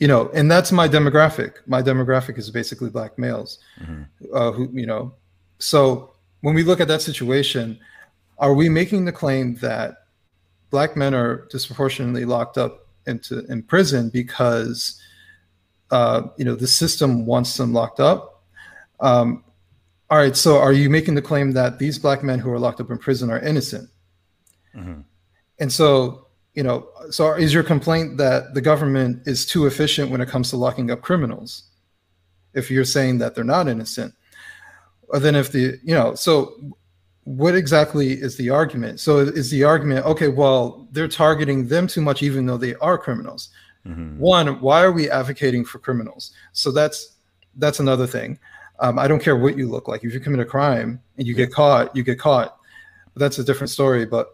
You know, and that's my demographic. My demographic is basically Black males, mm-hmm. Who, you know. So when we look at that situation, are we making the claim that Black men are disproportionately locked up in prison because, you know, the system wants them locked up? All right, so are you making the claim that these Black men who are locked up in prison are innocent? Mm-hmm. And so, you know, so is your complaint that the government is too efficient when it comes to locking up criminals, if you're saying that they're not innocent? Or then if the, you know, so what exactly is the argument? So is the argument, okay, well, they're targeting them too much, even though they are criminals. Mm-hmm. One, why are we advocating for criminals? So that's another thing. I don't care what you look like. If you commit a crime and you get caught, you get caught. That's a different story. But,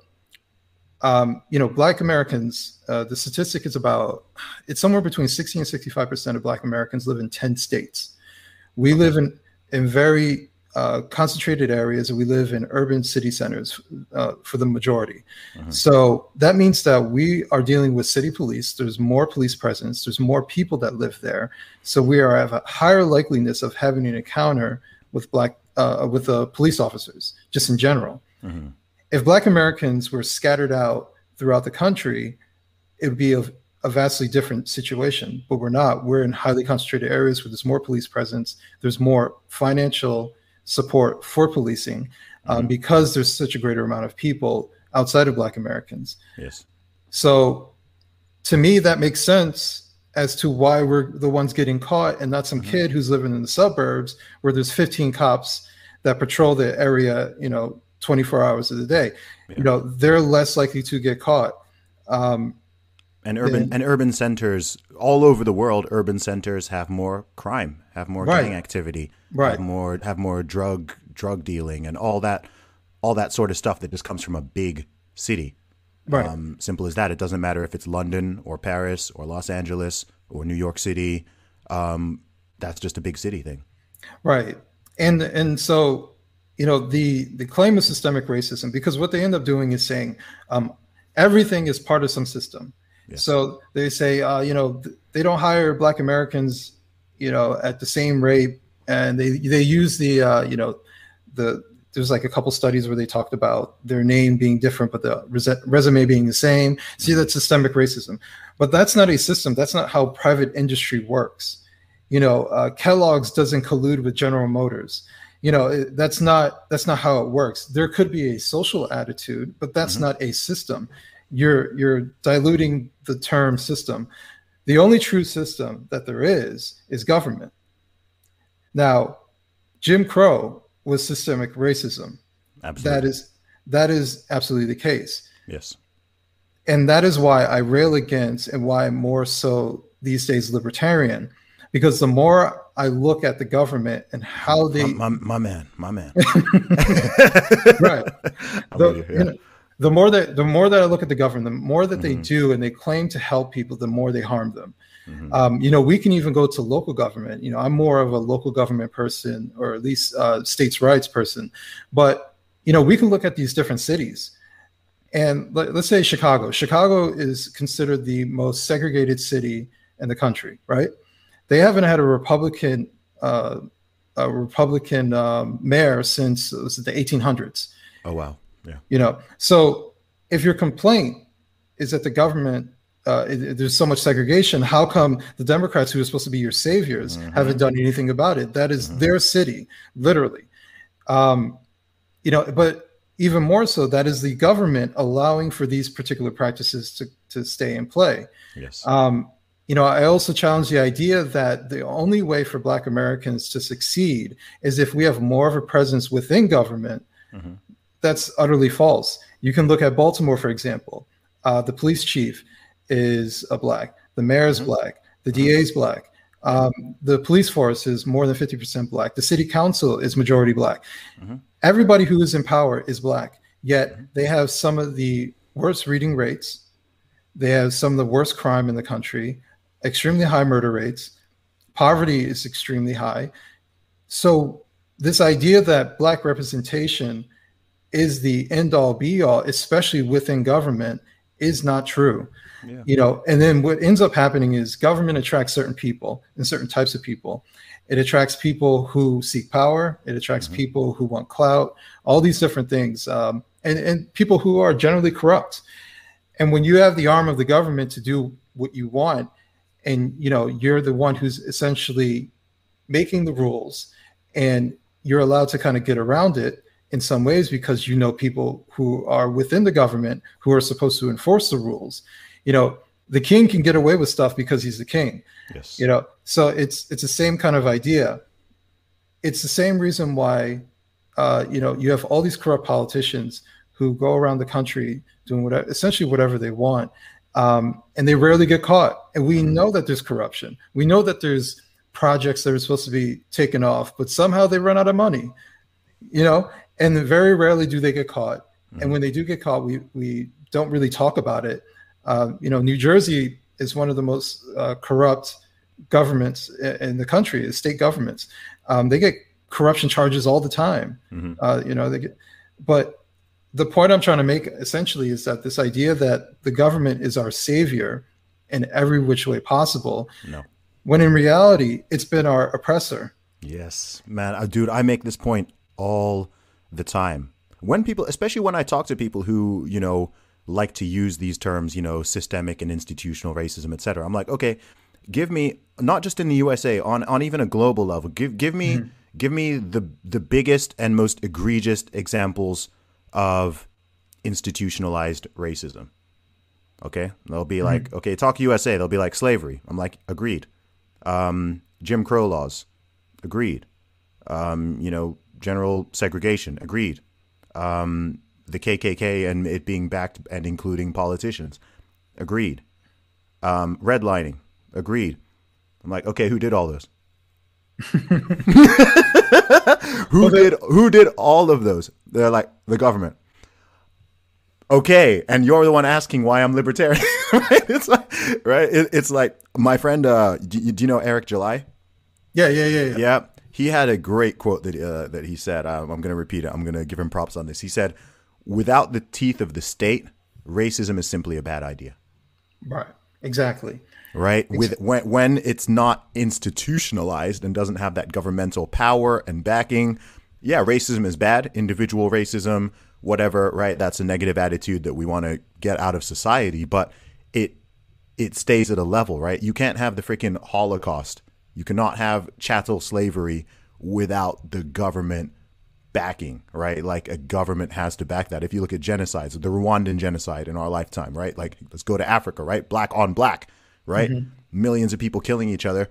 you know, Black Americans, the statistic is about, it's somewhere between 60 and 65% of Black Americans live in 10 states. We live in very concentrated areas, and we live in urban city centers for the majority. Uh-huh. So that means that we are dealing with city police. There's more police presence. There's more people that live there. So we are have a higher likeliness of having an encounter with police officers, just in general. Uh-huh. If Black Americans were scattered out throughout the country, it would be a vastly different situation, but we're not. We're in highly concentrated areas where there's more police presence. There's more financial support for policing, mm-hmm. because there's such a greater amount of people outside of Black Americans. Yes. So to me, that makes sense as to why we're the ones getting caught, and not some mm-hmm. kid who's living in the suburbs where there's 15 cops that patrol the area, you know, 24 hours of the day. Yeah. You know, they're less likely to get caught. And urban centers all over the world, urban centers have more crime, have more gang activity, have more drug dealing, and all that sort of stuff that just comes from a big city. Right. Simple as that. It doesn't matter if it's London or Paris or Los Angeles or New York City. That's just a big city thing. Right. And so, you know, the claim of systemic racism, because what they end up doing is saying everything is part of some system. Yeah. So they say, you know, they don't hire Black Americans, you know, at the same rate, and they use the, you know, there's like a couple studies where they talked about their name being different, but the resume being the same. Mm-hmm. See, that's systemic racism, but that's not a system. That's not how private industry works. You know, Kellogg's doesn't collude with General Motors. You know, that's not how it works. There could be a social attitude, but that's mm-hmm. not a system. you're diluting the term system. The only true system that there is government. Now, Jim Crow was systemic racism. Absolutely. That is absolutely the case. Yes. And that is why I rail against, and why I'm more so these days libertarian, because the more I look at the government and how they... My man. Right. The more that I look at the government, the more that they do and they claim to help people, the more they harm them. Mm-hmm. We can even go to local government. I'm more of a local government person, or at least states' rights person. But, we can look at these different cities. And let's say Chicago. Chicago is considered the most segregated city in the country, right? They haven't had a Republican mayor since the 1800s. Oh, wow. Yeah. So if your complaint is that the government, there's so much segregation, how come the Democrats, who are supposed to be your saviors, haven't done anything about it? That is their city, literally. But even more so, that is the government allowing for these particular practices to stay in play. Yes. I also challenge the idea that the only way for Black Americans to succeed is if we have more of a presence within government. Mm-hmm. That's utterly false. You can look at Baltimore, for example. The police chief is a Black. The mayor is Black. The DA is Black. The police force is more than 50% Black. The city council is majority Black. Mm-hmm. Everybody who is in power is Black, yet they have some of the worst reading rates. They have some of the worst crime in the country, extremely high murder rates. Poverty is extremely high. So this idea that Black representation is the end all be all, especially within government, is not true. Yeah. And then what ends up happening is government attracts certain people and certain types of people. It attracts people who seek power. It attracts people who want clout, all these different things, and people who are generally corrupt. And when you have the arm of the government to do what you want, and you're the one who's essentially making the rules, and you're allowed to kind of get around it in some ways, because people who are within the government who are supposed to enforce the rules. The king can get away with stuff because he's the king. Yes. So it's the same kind of idea. It's the same reason why you have all these corrupt politicians who go around the country doing essentially whatever they want, and they rarely get caught. And we know that there's corruption. We know that there's projects that are supposed to be taken off, but somehow they run out of money. And very rarely do they get caught. Mm-hmm. And when they do get caught, we don't really talk about it. New Jersey is one of the most corrupt governments in the country, the state governments. They get corruption charges all the time. Mm-hmm. But the point I'm trying to make essentially is that this idea that the government is our savior in every which way possible, when in reality, it's been our oppressor. Yes, man. I make this point all the time, especially when I talk to people who like to use these terms, systemic and institutional racism, etc. I'm like, okay, give me, not just in the USA, on even a global level, give me the biggest and most egregious examples of institutionalized racism. Okay, they'll be like, okay, talk USA, they'll be like slavery. I'm like, agreed. Jim Crow laws, agreed. General segregation, agreed. The KKK and it being backed and including politicians, agreed. Redlining, agreed. I'm like, okay, who did all this? Who did all of those? They're like, the government. Okay, and you're the one asking why I'm libertarian. Right? It's like my friend. Do you know Eric July? Yeah. Yeah. He had a great quote that he said. I'm going to repeat it. I'm going to give him props on this. He said, "Without the teeth of the state, racism is simply a bad idea." Right. Exactly. Right. When it's not institutionalized and doesn't have that governmental power and backing, yeah, racism is bad. Individual racism, whatever. Right. That's a negative attitude that we want to get out of society, but it stays at a level. Right. You can't have the freaking Holocaust. You cannot have chattel slavery without the government backing, right? Like a government has to back that. If you look at genocides, the Rwandan genocide in our lifetime, right? Like, let's go to Africa, right? Black on black, right? Mm-hmm. Millions of people killing each other.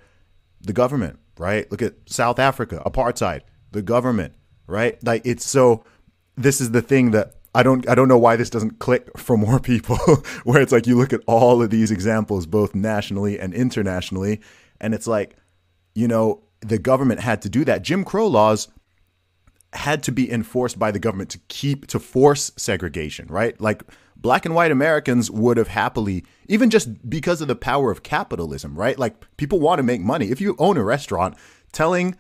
The government, right? Look at South Africa, apartheid, the government, right? Like, it's so, this is the thing that I don't know why this doesn't click for more people, where it's like, you look at all of these examples, both nationally and internationally. And it's like, you know, the government had to do that. Jim Crow laws had to be enforced by the government to force segregation, right? Like, black and white Americans would have happily, even just because of the power of capitalism, right? Like, people want to make money. If you own a restaurant, telling,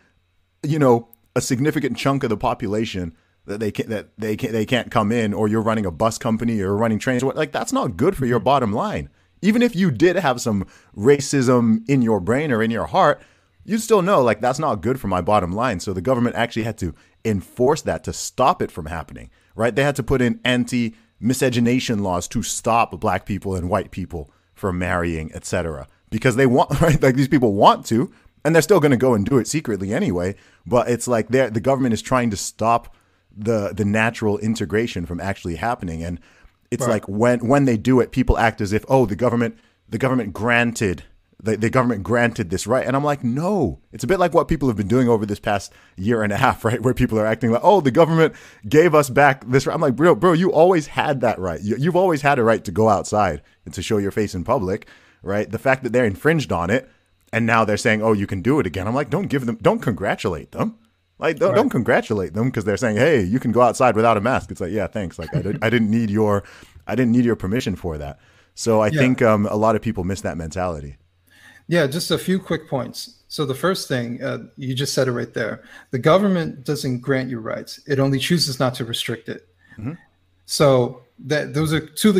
you know, a significant chunk of the population that they can't come in, or you're running a bus company or running trains, like, that's not good for your bottom line. Even if you did have some racism in your brain or in your heart, you still know, like, that's not good for my bottom line. So the government actually had to enforce that to stop it from happening, right? They had to put in anti-miscegenation laws to stop black people and white people from marrying, etc. Because they want, right? Like, these people want to, and they're still going to go and do it secretly anyway. But it's like, the government is trying to stop the natural integration from actually happening. And it's right. Like, when they do it, people act as if, oh, the government granted this right. And I'm like, no. It's a bit like what people have been doing over this past year and a half, right? Where people are acting like, oh, the government gave us back this right. I'm like, bro, you always had that right. You've always had a right to go outside and to show your face in public, right? The fact that they're infringed on it, and now they're saying, oh, you can do it again. I'm like, don't congratulate them. Like, don't congratulate them, because they're saying, hey, you can go outside without a mask. It's like, yeah, thanks. Like, I didn't need your permission for that. So I think a lot of people miss that mentality. Yeah, just a few quick points. So the first thing, you just said it right there. The government doesn't grant you rights. It only chooses not to restrict it. Mm-hmm. So those are two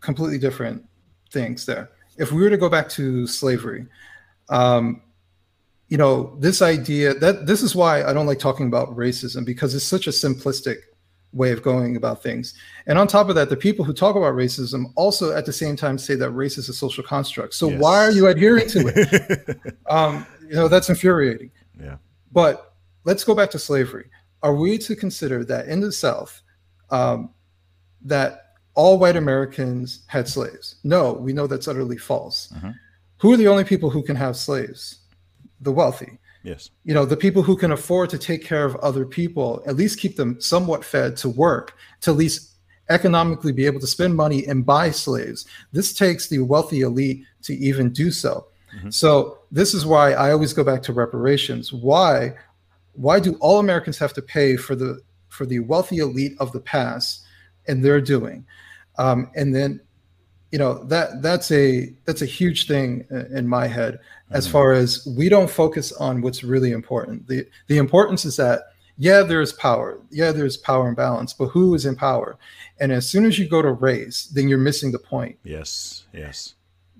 completely different things there. If we were to go back to slavery, you know, this idea that this is why I don't like talking about racism, because it's such a simplistic way of going about things. And on top of that, the people who talk about racism also at the same time say that race is a social construct. So why are you adhering to it? You know, that's infuriating. Yeah. But let's go back to slavery. Are we to consider that in the South, that all white Americans had slaves? No, we know that's utterly false. Uh-huh. Who are the only people who can have slaves? The wealthy. Yes. You know, the people who can afford to take care of other people, at least keep them somewhat fed, to work, to at least economically be able to spend money and buy slaves. This takes the wealthy elite to even do so. Mm-hmm. So this is why I always go back to reparations. Why do all Americans have to pay for the wealthy elite of the past and their doing? And then, you know, that's a huge thing in my head, as far as we don't focus on what's really important. The importance is that, yeah, there is power. Yeah, there's power and balance, but who is in power? And as soon as you go to race, then you're missing the point. Yes, yes.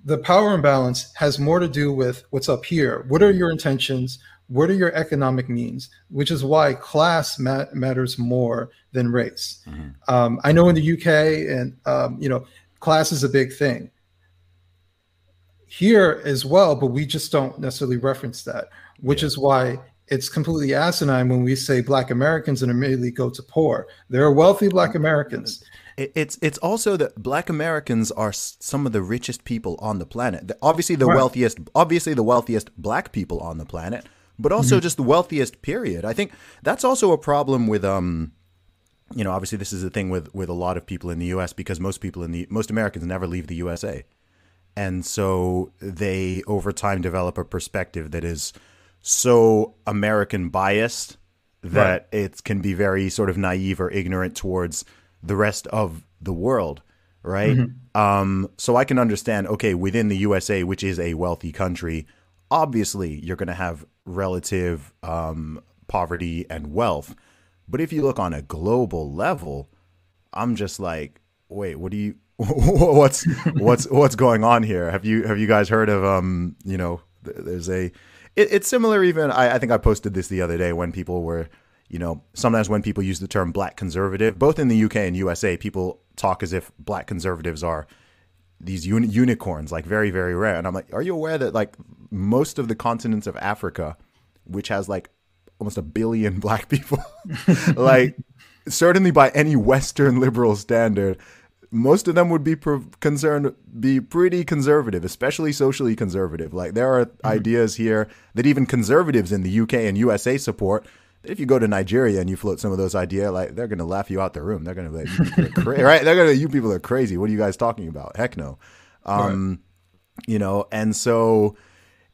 The power and balance has more to do with what's up here. What are your intentions? What are your economic means? Which is why class matters more than race. Mm-hmm. I know in the UK, and, you know, class is a big thing here as well, but we just don't necessarily reference that, which is why it's completely asinine when we say Black Americans and immediately go to poor. There are wealthy Black Americans. It's also that Black Americans are some of the richest people on the planet. Obviously the wealthiest Black people on the planet, but also just the wealthiest, period. I think that's also a problem with you know, obviously this is the thing with a lot of people in the US, because most Americans never leave the USA. And so they over time develop a perspective that is so American biased that it can be very sort of naive or ignorant towards the rest of the world. Right. Mm-hmm. So I can understand, okay, within the USA, which is a wealthy country, obviously you're going to have relative poverty and wealth. But if you look on a global level, I'm just like, wait, what's going on here? Have you guys heard of, you know, it's similar. Even I think I posted this the other day when people were, you know, sometimes when people use the term Black conservative, both in the UK and USA, people talk as if Black conservatives are these unicorns, like very, very rare. And I'm like, are you aware that like most of the continents of Africa, which has like almost a billion black people. Like, certainly by any Western liberal standard, most of them would be pretty conservative, especially socially conservative. Like, there are ideas here that even conservatives in the UK and USA support. If you go to Nigeria and you float some of those ideas, like, they're going to laugh you out the room. They're going to be like, you people are crazy, right? They're going to, you people are crazy. What are you guys talking about? Heck no. Right. You know, and so,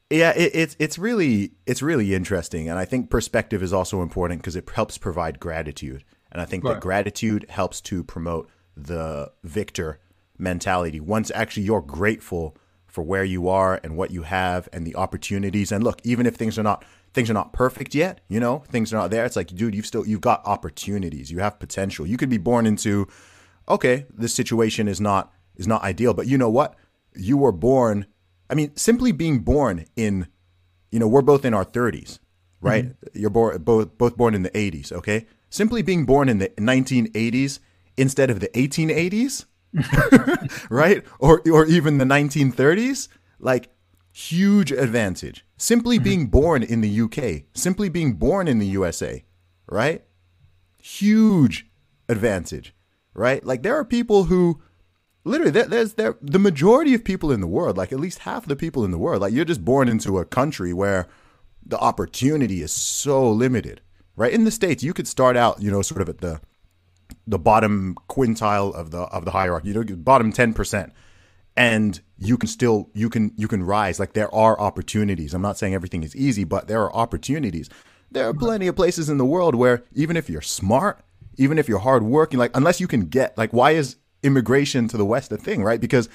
yeah, it's really interesting. And I think perspective is also important because it helps provide gratitude. And I think that gratitude helps to promote the victor mentality. Once actually you're grateful for where you are and what you have and the opportunities. And look, even if things are not perfect yet, you know, things are not there. It's like, dude, you've got opportunities. You have potential. You could be born into, okay, this situation is not ideal, but you know what? You were born. I mean, simply being born in, you know, we're both in our 30s, right? Mm-hmm. You're both born in the 80s. Okay. Simply being born in the 1980s instead of the 1880s, right? Or even the 1930s, like, huge advantage. Simply being born in the UK, simply being born in the USA, right? Huge advantage, right? Like, there are people who literally, the majority of people in the world, like at least half the people in the world, like, you're just born into a country where the opportunity is so limited, right? In the States, you could start out, you know, sort of at the bottom quintile of the hierarchy, you know, bottom 10%. And you can still, you can rise. Like, there are opportunities. I'm not saying everything is easy, but there are opportunities. There are plenty of places in the world where even if you're smart, even if you're hardworking, like, unless you can get, like, why is immigration to the West a thing, right? Because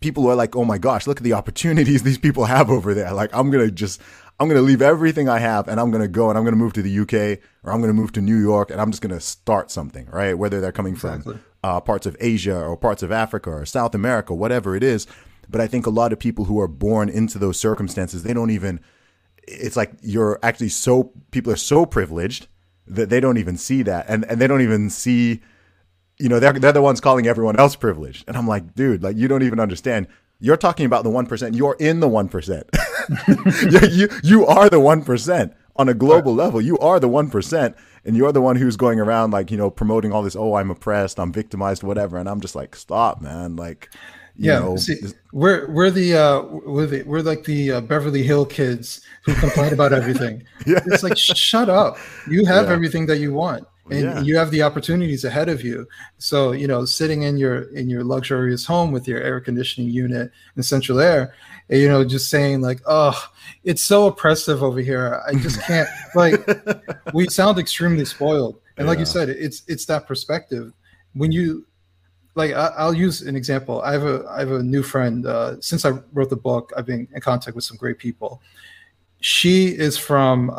people are like, oh my gosh, look at the opportunities these people have over there. Like, I'm going to leave everything I have and I'm going to go and I'm going to move to the UK or I'm going to move to New York and I'm just going to start something, right? Whether they're coming from parts of Asia or parts of Africa or South America, whatever it is. But I think a lot of people who are born into those circumstances, they don't even, it's like people are so privileged that they don't even see that. And they don't even see, you know, they're the ones calling everyone else privileged. And I'm like, dude, like, you don't even understand. You're talking about the 1%. You're in the 1%. you are the 1% on a global level. You are the 1%. And you're the one who's going around, like, you know, promoting all this, oh, I'm oppressed, I'm victimized, whatever. And I'm just like, stop, man. Like, you know. See, we're like the Beverly Hill kids who complain about everything. Yeah. It's like, shut up. You have everything that you want. And you have the opportunities ahead of you. So, you know, sitting in your luxurious home with your air conditioning unit and central air, and, you know, just saying like, oh, it's so oppressive over here. I just can't. Like, we sound extremely spoiled. And like you said, it's that perspective. When you, like, I'll use an example. I have a new friend. Since I wrote the book, I've been in contact with some great people. She is from,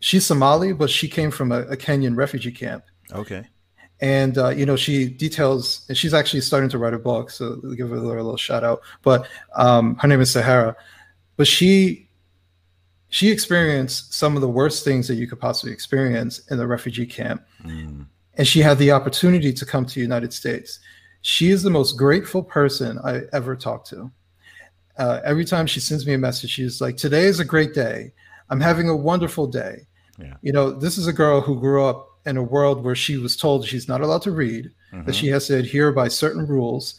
she's Somali, but she came from a Kenyan refugee camp. Okay. And, you know, she details, and she's actually starting to write a book, so we'll give her a little shout out. But her name is Sahara. But she experienced some of the worst things that you could possibly experience in a refugee camp. Mm. And she had the opportunity to come to the United States. She is the most grateful person I ever talked to. Every time she sends me a message, she's like, today is a great day. I'm having a wonderful day. Yeah. You know, this is a girl who grew up in a world where she was told she's not allowed to read, that she has to adhere by certain rules.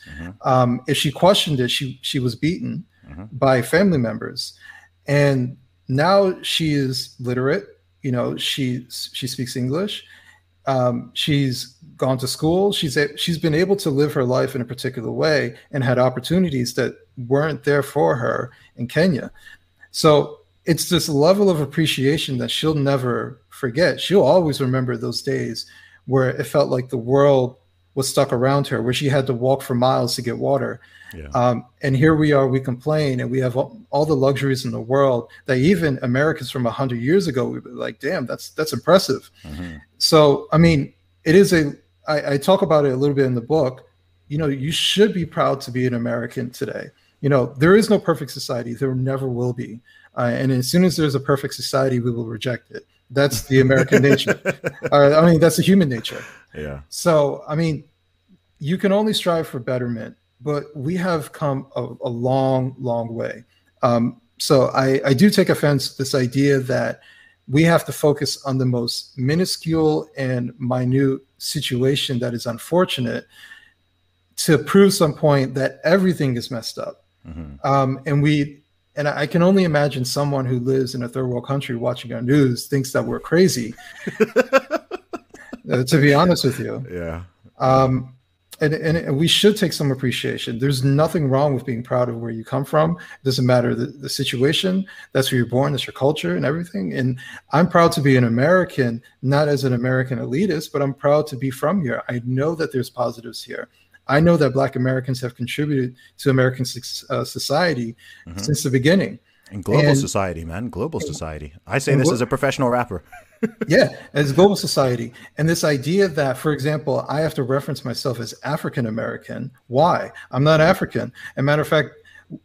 If she questioned it, she was beaten by family members. And now she is literate. You know, she speaks English. She's gone to school. She's been able to live her life in a particular way and had opportunities that weren't there for her in Kenya. So, it's this level of appreciation that she'll never forget. She'll always remember those days where it felt like the world was stuck around her, where she had to walk for miles to get water. Yeah. And here we are, we complain, and we have all the luxuries in the world that even Americans from 100 years ago, we'd be like, damn, that's impressive. So, I mean, it is I talk about it a little bit in the book. You know, you should be proud to be an American today. You know, there is no perfect society. There never will be. And as soon as there's a perfect society, we will reject it. That's the American nature. I mean, that's the human nature. Yeah. So, I mean, you can only strive for betterment, but we have come a long, long way. So I do take offense to this idea that we have to focus on the most minuscule and minute situation that is unfortunate to prove some point that everything is messed up. Mm-hmm. And I can only imagine someone who lives in a third world country watching our news thinks that we're crazy, to be honest with you. Yeah. And we should take some appreciation. There's nothing wrong with being proud of where you come from. It doesn't matter the situation. That's where you're born. That's your culture and everything. And I'm proud to be an American, not as an American elitist, but I'm proud to be from here. I know that there's positives here. I know that Black Americans have contributed to American society mm-hmm. since the beginning. And global society, man. Global society. I say this as a professional rapper. Yeah, as global society. And this idea that, for example, I have to reference myself as African-American. Why? I'm not African. As a matter of fact,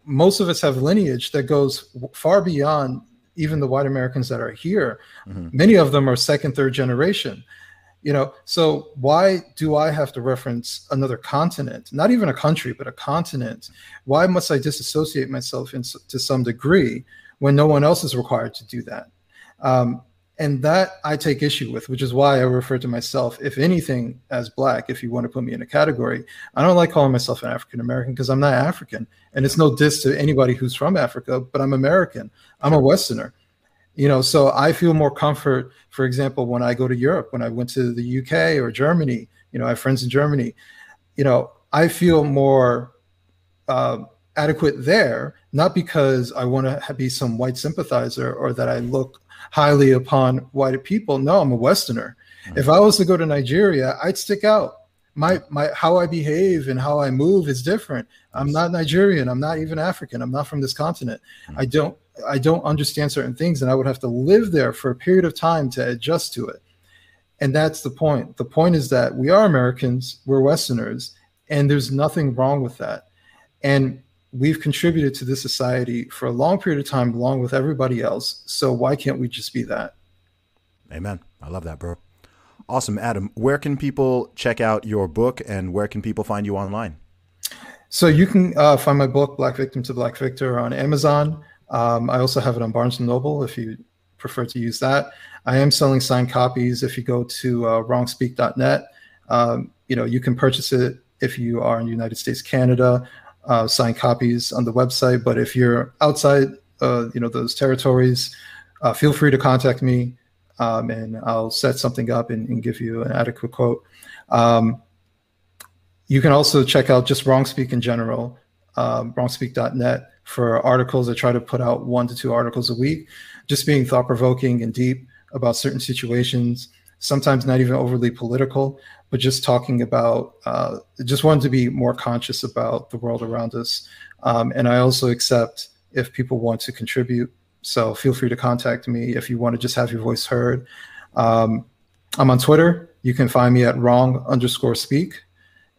most of us have lineage that goes far beyond even the white Americans that are here. Mm-hmm. Many of them are second, third generation. You know, so why do I have to reference another continent? Not even a country, but a continent. Why must I disassociate myself to some degree when no one else is required to do that? And that I take issue with, which is why I refer to myself, if anything, as Black, if you want to put me in a category. I don't like calling myself an African-American because I'm not African. And it's no diss to anybody who's from Africa, but I'm American. I'm a Westerner. You know, so I feel more comfort, for example, when I go to Europe, when I went to the UK or Germany, you know, I have friends in Germany, you know, I feel more adequate there, not because I want to be some white sympathizer or that I look highly upon white people. No, I'm a Westerner. Mm-hmm. If I was to go to Nigeria, I'd stick out. My how I behave and how I move is different. I'm not Nigerian. I'm not even African. I'm not from this continent. Mm-hmm. I don't understand certain things, and I would have to live there for a period of time to adjust to it. And that's the point. The point is that we are Americans, we're Westerners, and there's nothing wrong with that. And we've contributed to this society for a long period of time, along with everybody else. So why can't we just be that? Amen. I love that, bro. Awesome. Adam, where can people check out your book, and where can people find you online? So you can find my book, Black Victim to Black Victor, on Amazon. I also have it on Barnes & Noble if you prefer to use that. I am selling signed copies. If you go to wrongspeak.net, you know, you can purchase it if you are in the United States, Canada, signed copies on the website. But if you're outside, you know, those territories, feel free to contact me and I'll set something up and give you an adequate quote. You can also check out just Wrong Speak in general, wrongspeak.net. for articles. I try to put out 1 to 2 articles a week, just being thought-provoking and deep about certain situations, sometimes not even overly political, but just talking about, just wanted to be more conscious about the world around us. And I also accept if people want to contribute. So feel free to contact me if you want to just have your voice heard. I'm on Twitter. You can find me at wrong_speak.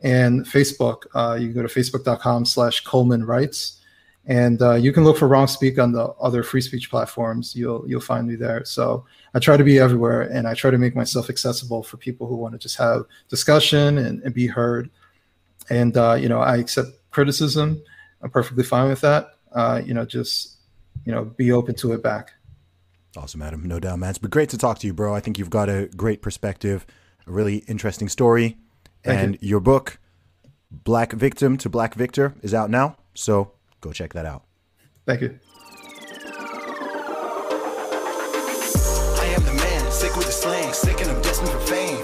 And Facebook, you can go to facebook.com/ColemanWrites. And you can look for Wrong Speak on the other free speech platforms. You'll find me there. So I try to be everywhere, and I try to make myself accessible for people who want to just have discussion and be heard. And, you know, I accept criticism. I'm perfectly fine with that. You know, just, you know, be open to it back. Awesome, Adam. No doubt, man. It's been great to talk to you, bro. I think you've got a great perspective, a really interesting story. Thank you. Your book, Black Victim to Black Victor, is out now. So go check that out. Thank you. I am the man, sick with the slang, sick and I'm destined for fame.